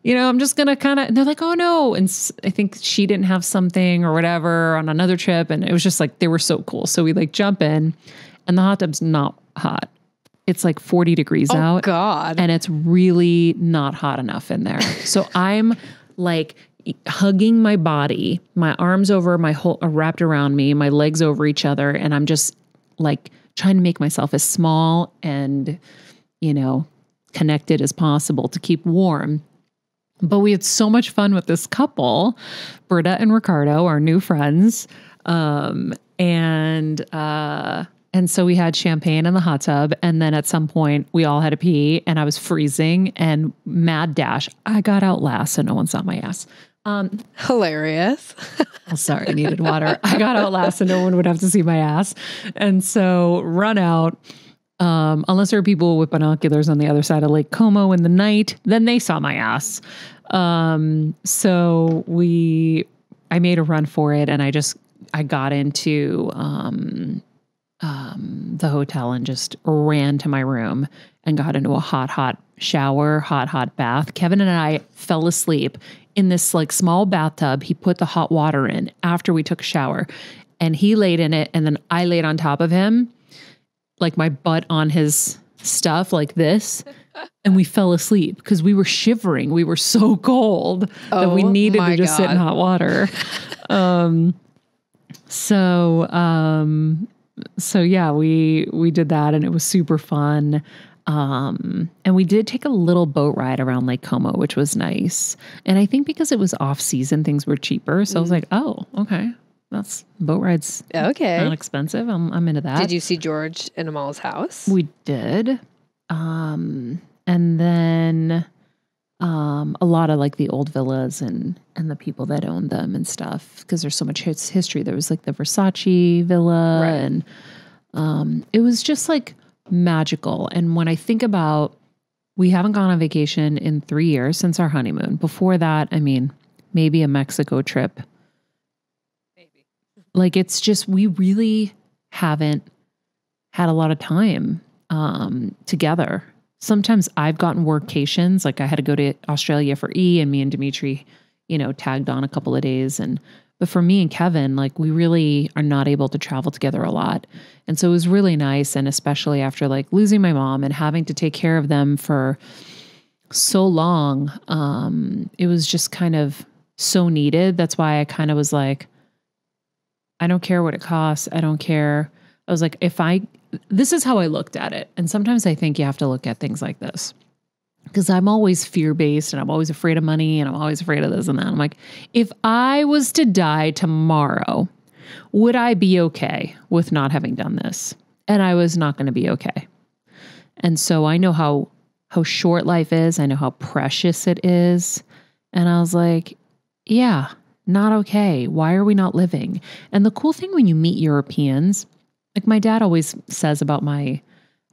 you know, I'm just going to kind of, they're like, oh no. And I think she didn't have something or whatever on another trip. And it was just like, they were so cool. So we like jump in and the hot tub's not hot. It's like forty degrees oh, out. Oh God. And it's really not hot enough in there. So I'm like hugging my body, my arms over my whole uh, wrapped around me, my legs over each other. And I'm just like trying to make myself as small and, you know, connected as possible to keep warm. But we had so much fun with this couple, Britta and Ricardo, our new friends. Um, and, uh, And so we had champagne in the hot tub. And then at some point we all had to pee and I was freezing and mad dash. I got out last and so no one saw my ass. Um, Hilarious. I'm sorry. I needed water. I got out last and so no one would have to see my ass. And so run out. Um, unless there are people with binoculars on the other side of Lake Como in the night, then they saw my ass. Um, so we, I made a run for it and I just, I got into, um, Um, the hotel and just ran to my room and got into a hot, hot shower, hot, hot bath. Kevin and I fell asleep in this like small bathtub. He put the hot water in after we took a shower and he laid in it. And then I laid on top of him, like my butt on his stuff like this. And we fell asleep because we were shivering. We were so cold oh, that we needed to just God. sit in hot water. um, so, um, So yeah, we, we did that and it was super fun. Um, and we did take a little boat ride around Lake Como, which was nice. And I think because it was off season, things were cheaper. So mm. I was like, oh, okay. That's boat rides. Okay. Not expensive. I'm, I'm into that. Did you see George and Amal's house? We did. Um, and then, um, a lot of like the old villas and, and the people that owned them and stuff. Cause there's so much his history. There was like the Versace villa right. and, um, it was just like magical. And when I think about, we haven't gone on vacation in three years since our honeymoon. Before that, I mean, maybe a Mexico trip. Maybe. Like, it's just, we really haven't had a lot of time, um, together. Sometimes I've gotten workations. Like I had to go to Australia for E and me and Dimitri, you know, tagged on a couple of days and But for me and Kevin, like, we really are not able to travel together a lot. And so it was really nice. And especially after like losing my mom and having to take care of them for so long, um, it was just kind of so needed. That's why I kind of was like, I don't care what it costs. I don't care. I was like, if I, this is how I looked at it. And sometimes I think you have to look at things like this, because I'm always fear-based and I'm always afraid of money and I'm always afraid of this and that. I'm like, if I was to die tomorrow, would I be okay with not having done this? And I was not going to be okay. And so I know how, how short life is. I know how precious it is. And I was like, yeah, not okay. Why are we not living? And the cool thing when you meet Europeans, like my dad always says about my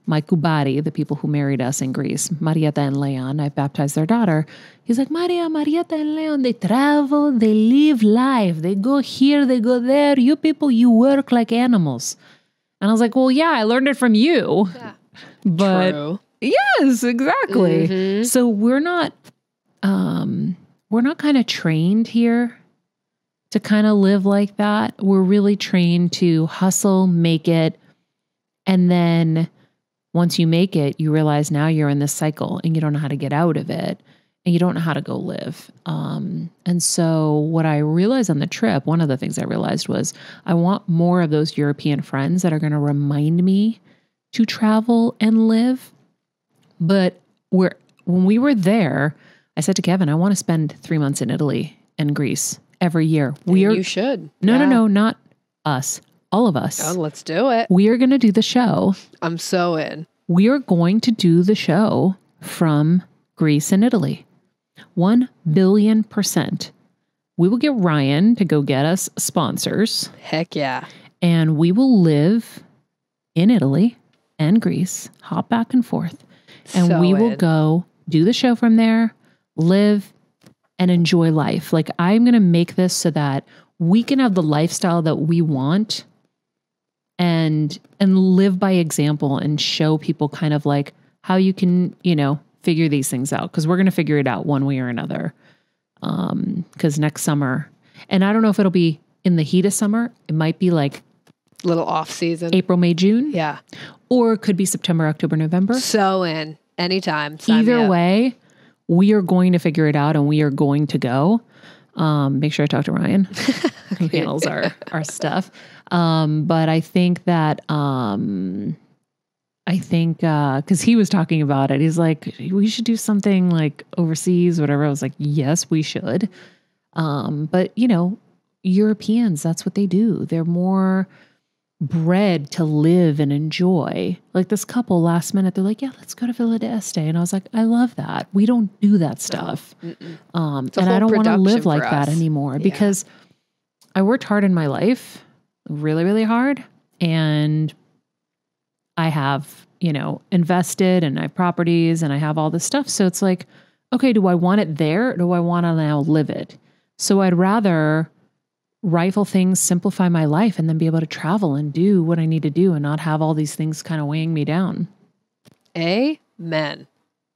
my Kubari, the people who married us in Greece, Marieta and Leon, I baptized their daughter. He's like, Maria, Marieta and Leon, they travel, they live life. They go here, they go there. You people, you work like animals. And I was like, well, yeah, I learned it from you. Yeah. But true. Yes, exactly. Mm-hmm. So we're not, um, we're not kind of trained here to kind of live like that. We're really trained to hustle, make it, and then once you make it, you realize now you're in this cycle and you don't know how to get out of it and you don't know how to go live. Um, and so what I realized on the trip, one of the things I realized was I want more of those European friends that are going to remind me to travel and live. But we're, when we were there, I said to Kevin, I want to spend three months in Italy and Greece every year. We are, you should. No, yeah. no, no, not us. All of us. Oh, let's do it. We are going to do the show. I'm so in. We are going to do the show from Greece and Italy. One billion percent. We will get Ryan to go get us sponsors. Heck yeah. And we will live in Italy and Greece, hop back and forth. And so we will in. go do the show from there, live and enjoy life. Like, I'm going to make this so that we can have the lifestyle that we want and and live by example and show people kind of like how you can, you know, figure these things out. Cause we're going to figure it out one way or another. Um, cause next summer, and I don't know if it'll be in the heat of summer. It might be like a little off season, April, May, June. Yeah. Or it could be September, October, November. So in anytime. Either way, we are going to figure it out and we are going to go. Um, make sure I talk to Ryan who handles our, our stuff. Um, but I think that, um, I think, uh, cause he was talking about it. He's like, we should do something like overseas, whatever. I was like, yes, we should. Um, but you know, Europeans, that's what they do. They're more bred to live and enjoy. Like this couple last minute, they're like, yeah, let's go to Villa d'Este. And I was like, I love that. We don't do that stuff. No. Um, and I don't want to live like that anymore, yeah. Because I worked hard in my life, really, really hard. And I have, you know, invested and I have properties and I have all this stuff. So it's like, okay, do I want it there? Or do I want to now live it? So I'd rather rifle things, simplify my life, and then be able to travel and do what I need to do and not have all these things kind of weighing me down. Amen.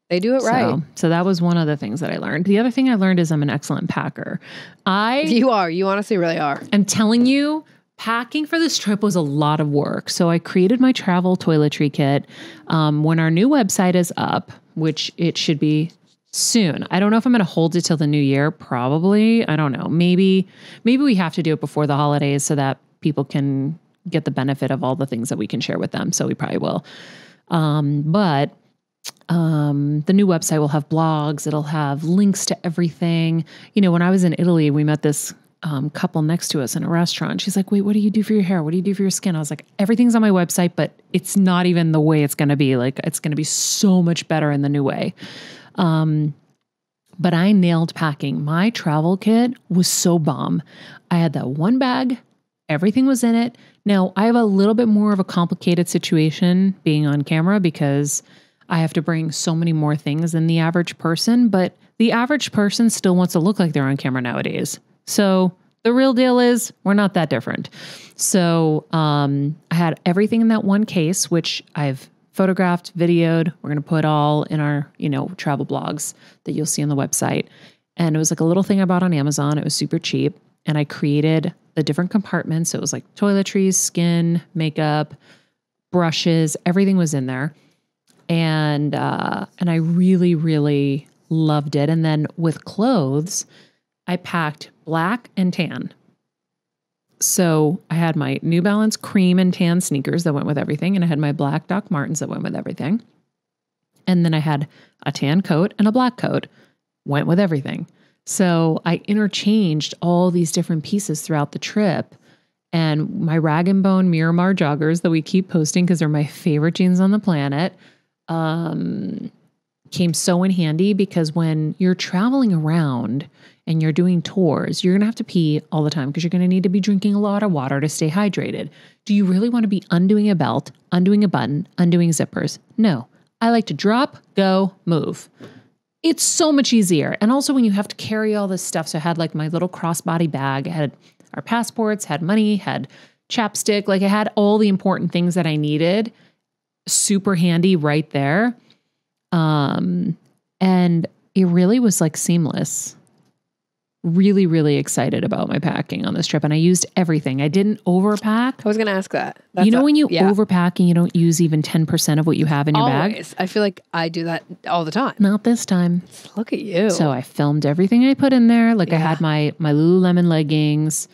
They do it so, right. So that was one of the things that I learned. The other thing I learned is I'm an excellent packer. I You are. You honestly really are. I'm telling you, packing for this trip was a lot of work. So I created my travel toiletry kit. Um, when our new website is up, which it should be soon. I don't know if I'm going to hold it till the new year. Probably. I don't know. Maybe, maybe we have to do it before the holidays so that people can get the benefit of all the things that we can share with them. So we probably will. Um, but, um, the new website will have blogs. It'll have links to everything. You know, when I was in Italy, we met this, um, couple next to us in a restaurant. She's like, wait, what do you do for your hair? What do you do for your skin? I was like, everything's on my website, but it's not even the way it's going to be. Like, it's going to be so much better in the new way. Um, but I nailed packing. My travel kit was so bomb. I had that one bag, everything was in it. Now I have a little bit more of a complicated situation being on camera because I have to bring so many more things than the average person, but the average person still wants to look like they're on camera nowadays. So the real deal is we're not that different. So, um, I had everything in that one case, which I've photographed, videoed. We're going to put all in our, you know, travel blogs that you'll see on the website. And it was like a little thing I bought on Amazon. It was super cheap. and I created the different compartments. So it was like toiletries, skin, makeup, brushes, everything was in there. And, uh, and I really, really loved it. And then with clothes, I packed black and tan. So I had my New Balance cream and tan sneakers that went with everything. And I had my black Doc Martens that went with everything. And then I had a tan coat and a black coat, went with everything. So I interchanged all these different pieces throughout the trip. And my Rag and Bone Miramar joggers that we keep posting because they're my favorite jeans on the planet um, came so in handy, because when you're traveling around and you're doing tours, you're going to have to pee all the time because you're going to need to be drinking a lot of water to stay hydrated. Do you really want to be undoing a belt, undoing a button, undoing zippers? No, I like to drop, go, move. It's so much easier. And also when you have to carry all this stuff. So I had like my little crossbody bag, I had our passports, had money, had chapstick. Like I had all the important things that I needed. Super handy right there. Um, and it really was like seamless. Really, really excited about my packing on this trip. And I used everything. I didn't overpack. I was going to ask that. That's you know, a, when you yeah. overpack and you don't use even ten percent of what you have in your Always. bag? I feel like I do that all the time. Not this time. Look at you. So I filmed everything I put in there. Like yeah. I had my, my Lululemon leggings.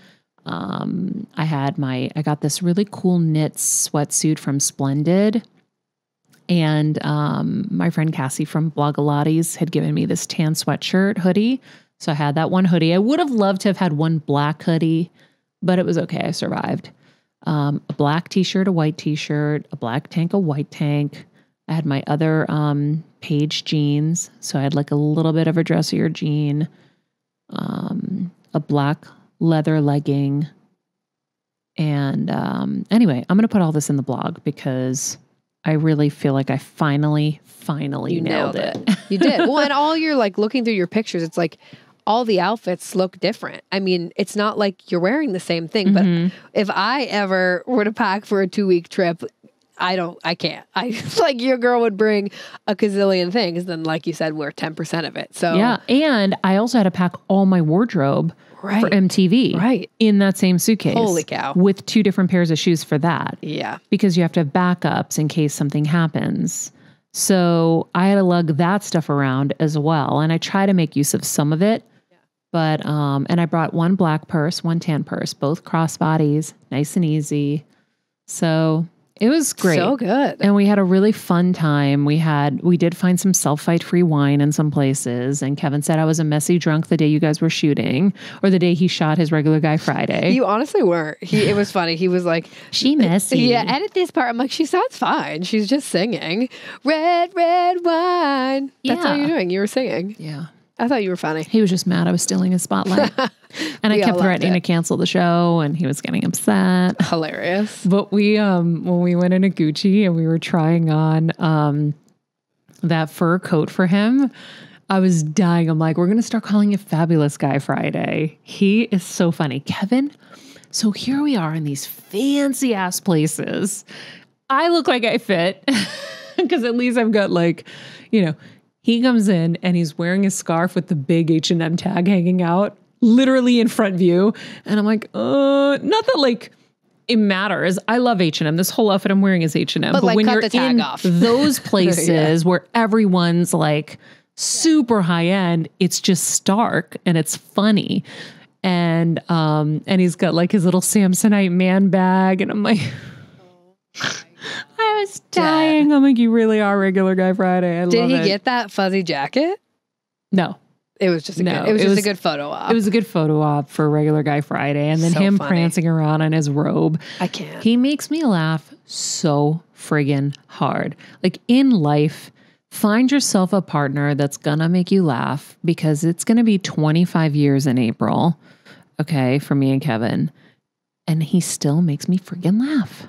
Um, I had my, I got this really cool knit sweatsuit from Splendid. And um, my friend Cassie from Blogilates had given me this tan sweatshirt hoodie. So I had that one hoodie. I would have loved to have had one black hoodie, but it was okay. I survived. Um, a black t-shirt, a white t-shirt, a black tank, a white tank. I had my other um, Paige jeans. So I had like a little bit of a dressier jean, um, a black leather legging. And um, anyway, I'm going to put all this in the blog because I really feel like I finally, finally you nailed, nailed it. it. You did. Well, and all you're like looking through your pictures, it's like, all the outfits look different. I mean, it's not like you're wearing the same thing, but mm-hmm. if I ever were to pack for a two week trip, I don't, I can't, I like your girl would bring a gazillion things. Then like you said, we're ten percent of it. So yeah. And I also had to pack all my wardrobe right. for M T V right. in that same suitcase. Holy cow. With two different pairs of shoes for that. Yeah. Because you have to have backups in case something happens. So I had to lug that stuff around as well. And I try to make use of some of it. But, um, and I brought one black purse, one tan purse, both crossbodies, nice and easy. So it was great. So good. And we had a really fun time. We had, we did find some sulfite free wine in some places. And Kevin said I was a messy drunk the day you guys were shooting, or the day he shot his regular guy Friday. You honestly were. He, it was funny. He was like, she messy. Yeah. Edit this part. I'm like, she sounds fine. She's just singing red, red wine. Yeah. That's all you're doing. You were singing. Yeah. I thought you were funny. He was just mad I was stealing his spotlight. And I kept threatening to cancel the show, and he was getting upset. Hilarious. But we, um, when we went into Gucci and we were trying on um, that fur coat for him, I was dying. I'm like, we're going to start calling it Fabulous Guy Friday. He is so funny. Kevin, so here we are in these fancy ass places. I look like I fit because at least I've got like, you know, he comes in and he's wearing his scarf with the big H and M tag hanging out, literally in front view. And I'm like, uh, not that like it matters. I love H and M. This whole outfit I'm wearing is H and M. But, but like, when cut you're the tag in off. Those places yeah. where everyone's like super high end, it's just stark and it's funny. And um, and he's got like his little Samsonite man bag, and I'm like, oh. I was dying. Dad. I'm like, you really are Regular Guy Friday. I Did love he it. get that fuzzy jacket? No. It was just a no, good it was it just was, a good photo op. It was a good photo op for Regular Guy Friday. And then so him funny. prancing around in his robe. I can't. He makes me laugh so friggin' hard. Like in life, find yourself a partner that's gonna make you laugh, because it's gonna be twenty-five years in April, okay, for me and Kevin. And he still makes me friggin' laugh.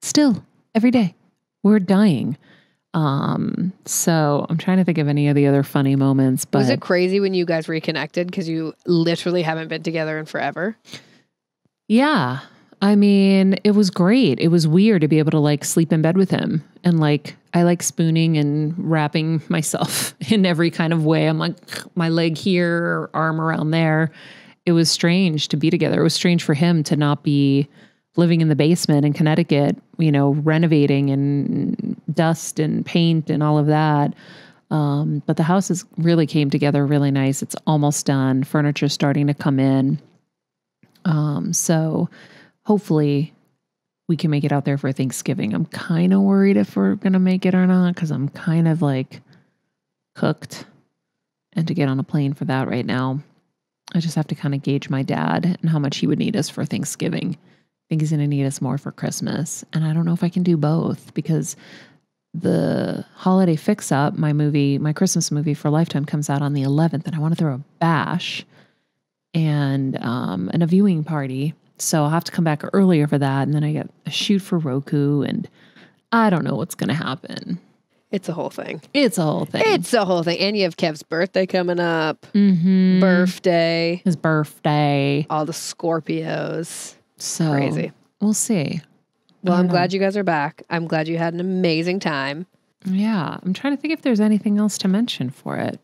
Still, every day. We're dying. Um, so I'm trying to think of any of the other funny moments. But was it crazy when you guys reconnected? Because you literally haven't been together in forever. Yeah. I mean, it was great. It was weird to be able to like sleep in bed with him. And like, I like spooning and wrapping myself in every kind of way. I'm like, my leg here, arm around there. it was strange to be together. It was strange for him to not be living in the basement in Connecticut, you know, renovating and dust and paint and all of that. Um, but the house is really came together really nice. It's almost done. Furniture's starting to come in. Um, so hopefully we can make it out there for Thanksgiving. I'm kind of worried if we're going to make it or not, because I'm kind of like cooked. And to get on a plane for that right now, I just have to kind of gauge my dad and how much he would need us for Thanksgiving. I think he's going to need us more for Christmas. And I don't know if I can do both, because the holiday fix-up, my movie, my Christmas movie for Lifetime, comes out on the eleventh, and I want to throw a bash and um, and a viewing party. So I'll have to come back earlier for that. And then I get a shoot for Roku, and I don't know what's going to happen. It's a whole thing. It's a whole thing. It's a whole thing. And you have Kev's birthday coming up. Mm-hmm. Birthday. His birthday. All the Scorpios. So crazy. We'll see. Well, I'm know. glad you guys are back. I'm glad you had an amazing time. Yeah. I'm trying to think if there's anything else to mention for it.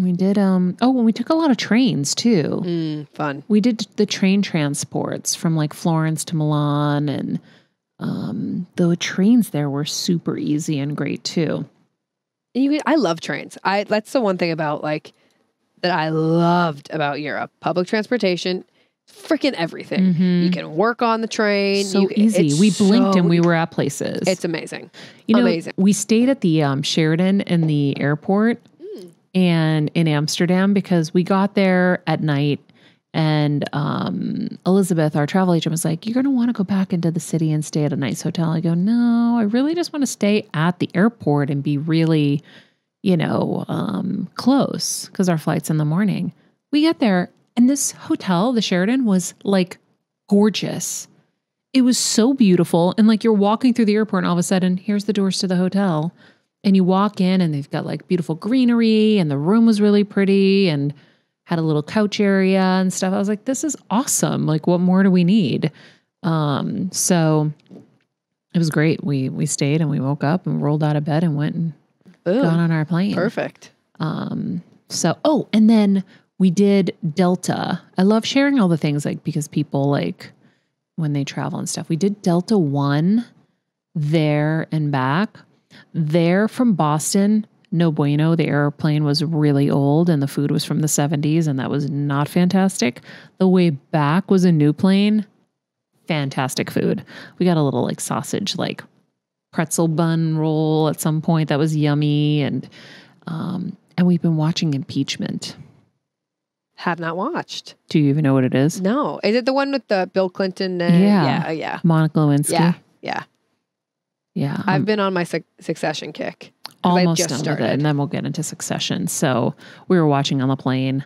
We did, um, oh, and we took a lot of trains too. Mm, fun. We did the train transports from like Florence to Milan, and um, the trains there were super easy and great too. You, I love trains. I, that's the one thing about like, that I loved about Europe. Public transportation, freaking everything. Mm-hmm. You can work on the train. So you, easy. We blinked so and we were at places. It's amazing. You know, amazing. We stayed at the um, Sheraton in the airport. And in Amsterdam, because we got there at night, and um, Elizabeth, our travel agent, was like, you're going to want to go back into the city and stay at a nice hotel. I go, no, I really just want to stay at the airport and be really, you know, um, close, because our flight's in the morning. We get there, and this hotel, the Sheraton, was like gorgeous. It was so beautiful. And like, you're walking through the airport, and all of a sudden, here's the doors to the hotel. And you walk in, and they've got like beautiful greenery, and the room was really pretty and had a little couch area and stuff. I was like, this is awesome. Like, what more do we need? Um, so it was great. We, we stayed, and we woke up and rolled out of bed and went and Ooh, got on our plane. Perfect. Um, so, oh, and then we did Delta. I love sharing all the things, like, because people like when they travel and stuff. We did Delta One there and back. There from Boston, no bueno. The airplane was really old, and the food was from the seventies, and that was not fantastic. The way back was a new plane. Fantastic food. We got a little like sausage, like pretzel bun roll at some point. That was yummy. And, um, and we've been watching Impeachment. Have not watched. Do you even know what it is? No. Is it the one with the Bill Clinton? And, yeah. Yeah. Yeah. Monica Lewinsky. Yeah. Yeah. Yeah. I've um, been on my su succession kick. Almost just done started. With it, and then we'll get into Succession. So we were watching on the plane.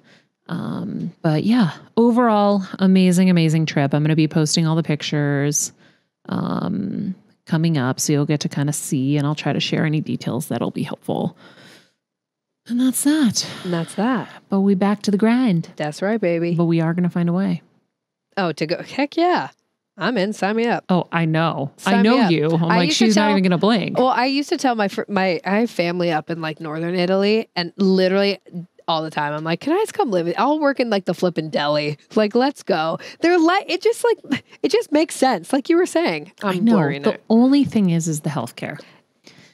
Um, but yeah, overall, amazing, amazing trip. I'm going to be posting all the pictures um, coming up. So you'll get to kind of see, and I'll try to share any details that'll be helpful. And that's that. And that's that. But we back to the grind. That's right, baby. But we are going to find a way. Oh, to go. Heck yeah. I'm in. Sign me up. Oh, I know. Sign I know you. I'm I like, she's tell, not even going to blink. Well, I used to tell my, fr my, I have family up in like Northern Italy, and literally all the time I'm like, can I just come live? I'll work in like the flippin' deli. Like, let's go. They're like, it just like, it just makes sense. Like you were saying. I'm I know. Blurring the it. only thing is, is the healthcare.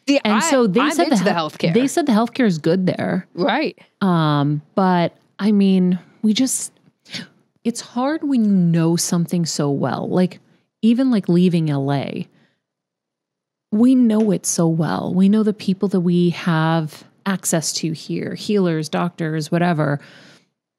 The, and I, so they I'm said the, the healthcare. They said the healthcare is good there. Right. Um, but I mean, we just, it's hard when you know something so well, like even like leaving L A, we know it so well. We know the people that we have access to here, healers, doctors, whatever.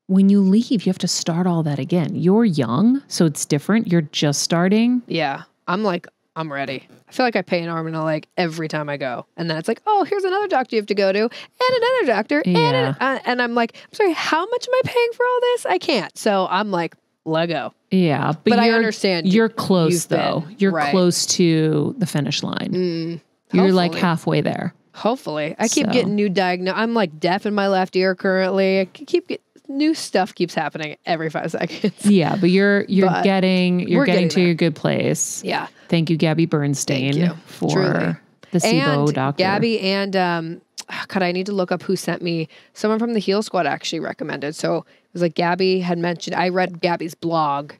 When you leave, you have to start all that again. You're young, so it's different. You're just starting. Yeah. I'm like, I'm ready. I feel like I pay an arm and a leg every time I go. And then it's like, oh, here's another doctor you have to go to, and another doctor. Yeah. And, an, uh, and I'm like, I'm sorry, how much am I paying for all this? I can't. So I'm like, let go. Yeah. But, but I understand. You're close though. Been, you're right. close to the finish line. Mm, you're like halfway there. Hopefully. I keep so. getting new diagnosis. I'm like deaf in my left ear currently. I keep getting new stuff keeps happening every five seconds. Yeah, but you're you're but getting you're getting, getting to your good place. Yeah. Thank you, Gabby Bernstein, Thank you. for Truly. the S I B O doctor. Gabby and um, God, I need to look up who sent me. Someone from the Heel Squad actually recommended. So it was like Gabby had mentioned, I read Gabby's blog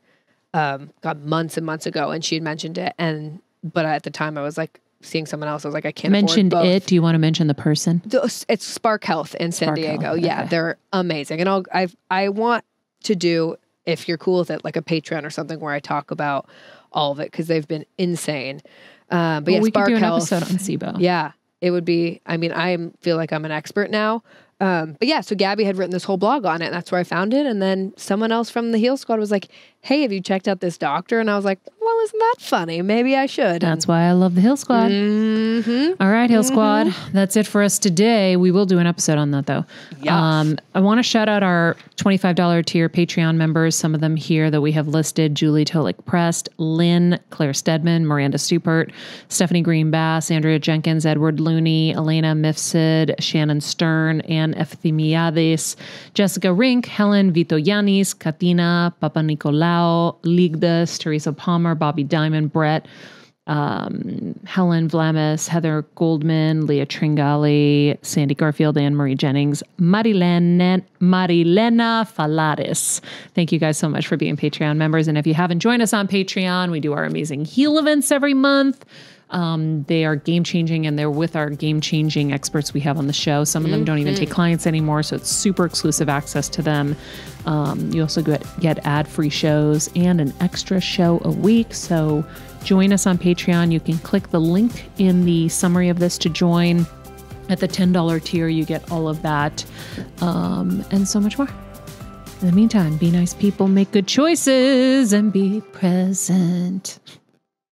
um, God, months and months ago, and she had mentioned it. And, but at the time I was like seeing someone else, I was like, I can't mention it. Do you want to mention the person? It's Spark Health in San Spark Diego. Health. Yeah. Okay. They're amazing. And I'll, I've, I want to do, if you're cool with it, like a Patreon or something where I talk about all of it, because they've been insane. Um, but well, yeah, we Spark could do an Health, episode on SIBO. Yeah. It would be, I mean, I feel like I'm an expert now. Um, but yeah, so Gabby had written this whole blog on it, and that's where I found it. And then someone else from the Heel Squad was like, hey, have you checked out this doctor? And I was like, well, isn't that funny? Maybe I should. That's and why I love the Heel Squad. Mm-hmm. All right, Heel mm-hmm. Squad. That's it for us today. We will do an episode on that, though. Yes. Um, I want to shout out our twenty-five dollar tier Patreon members, some of them here that we have listed: Julie Tolick-Prest, Lynn, Claire Stedman, Miranda Stupert, Stephanie Green-Bass, Andrea Jenkins, Edward Looney, Elena Mifsud, Shannon Stern, Anne Efthymiades, Jessica Rink, Helen Vitoyanis, Katina Papanikolaou, Ligdas, Teresa Palmer, Bobby Diamond, Brett, um, Helen Vlamis, Heather Goldman, Leah Tringali, Sandy Garfield, Anne Marie Jennings, Marilena, Marilena Falaris. Thank you guys so much for being Patreon members. And if you haven't joined us on Patreon, we do our amazing heel events every month. Um, they are game changing, and they're with our game changing experts we have on the show. Some of them mm-hmm. don't even take clients anymore, so it's super exclusive access to them. Um, you also get, get ad free shows and an extra show a week. So join us on Patreon. You can click the link in the summary of this to join. At the ten dollar tier, you get all of that, um, and so much more. In the meantime, be nice people, make good choices, and be present.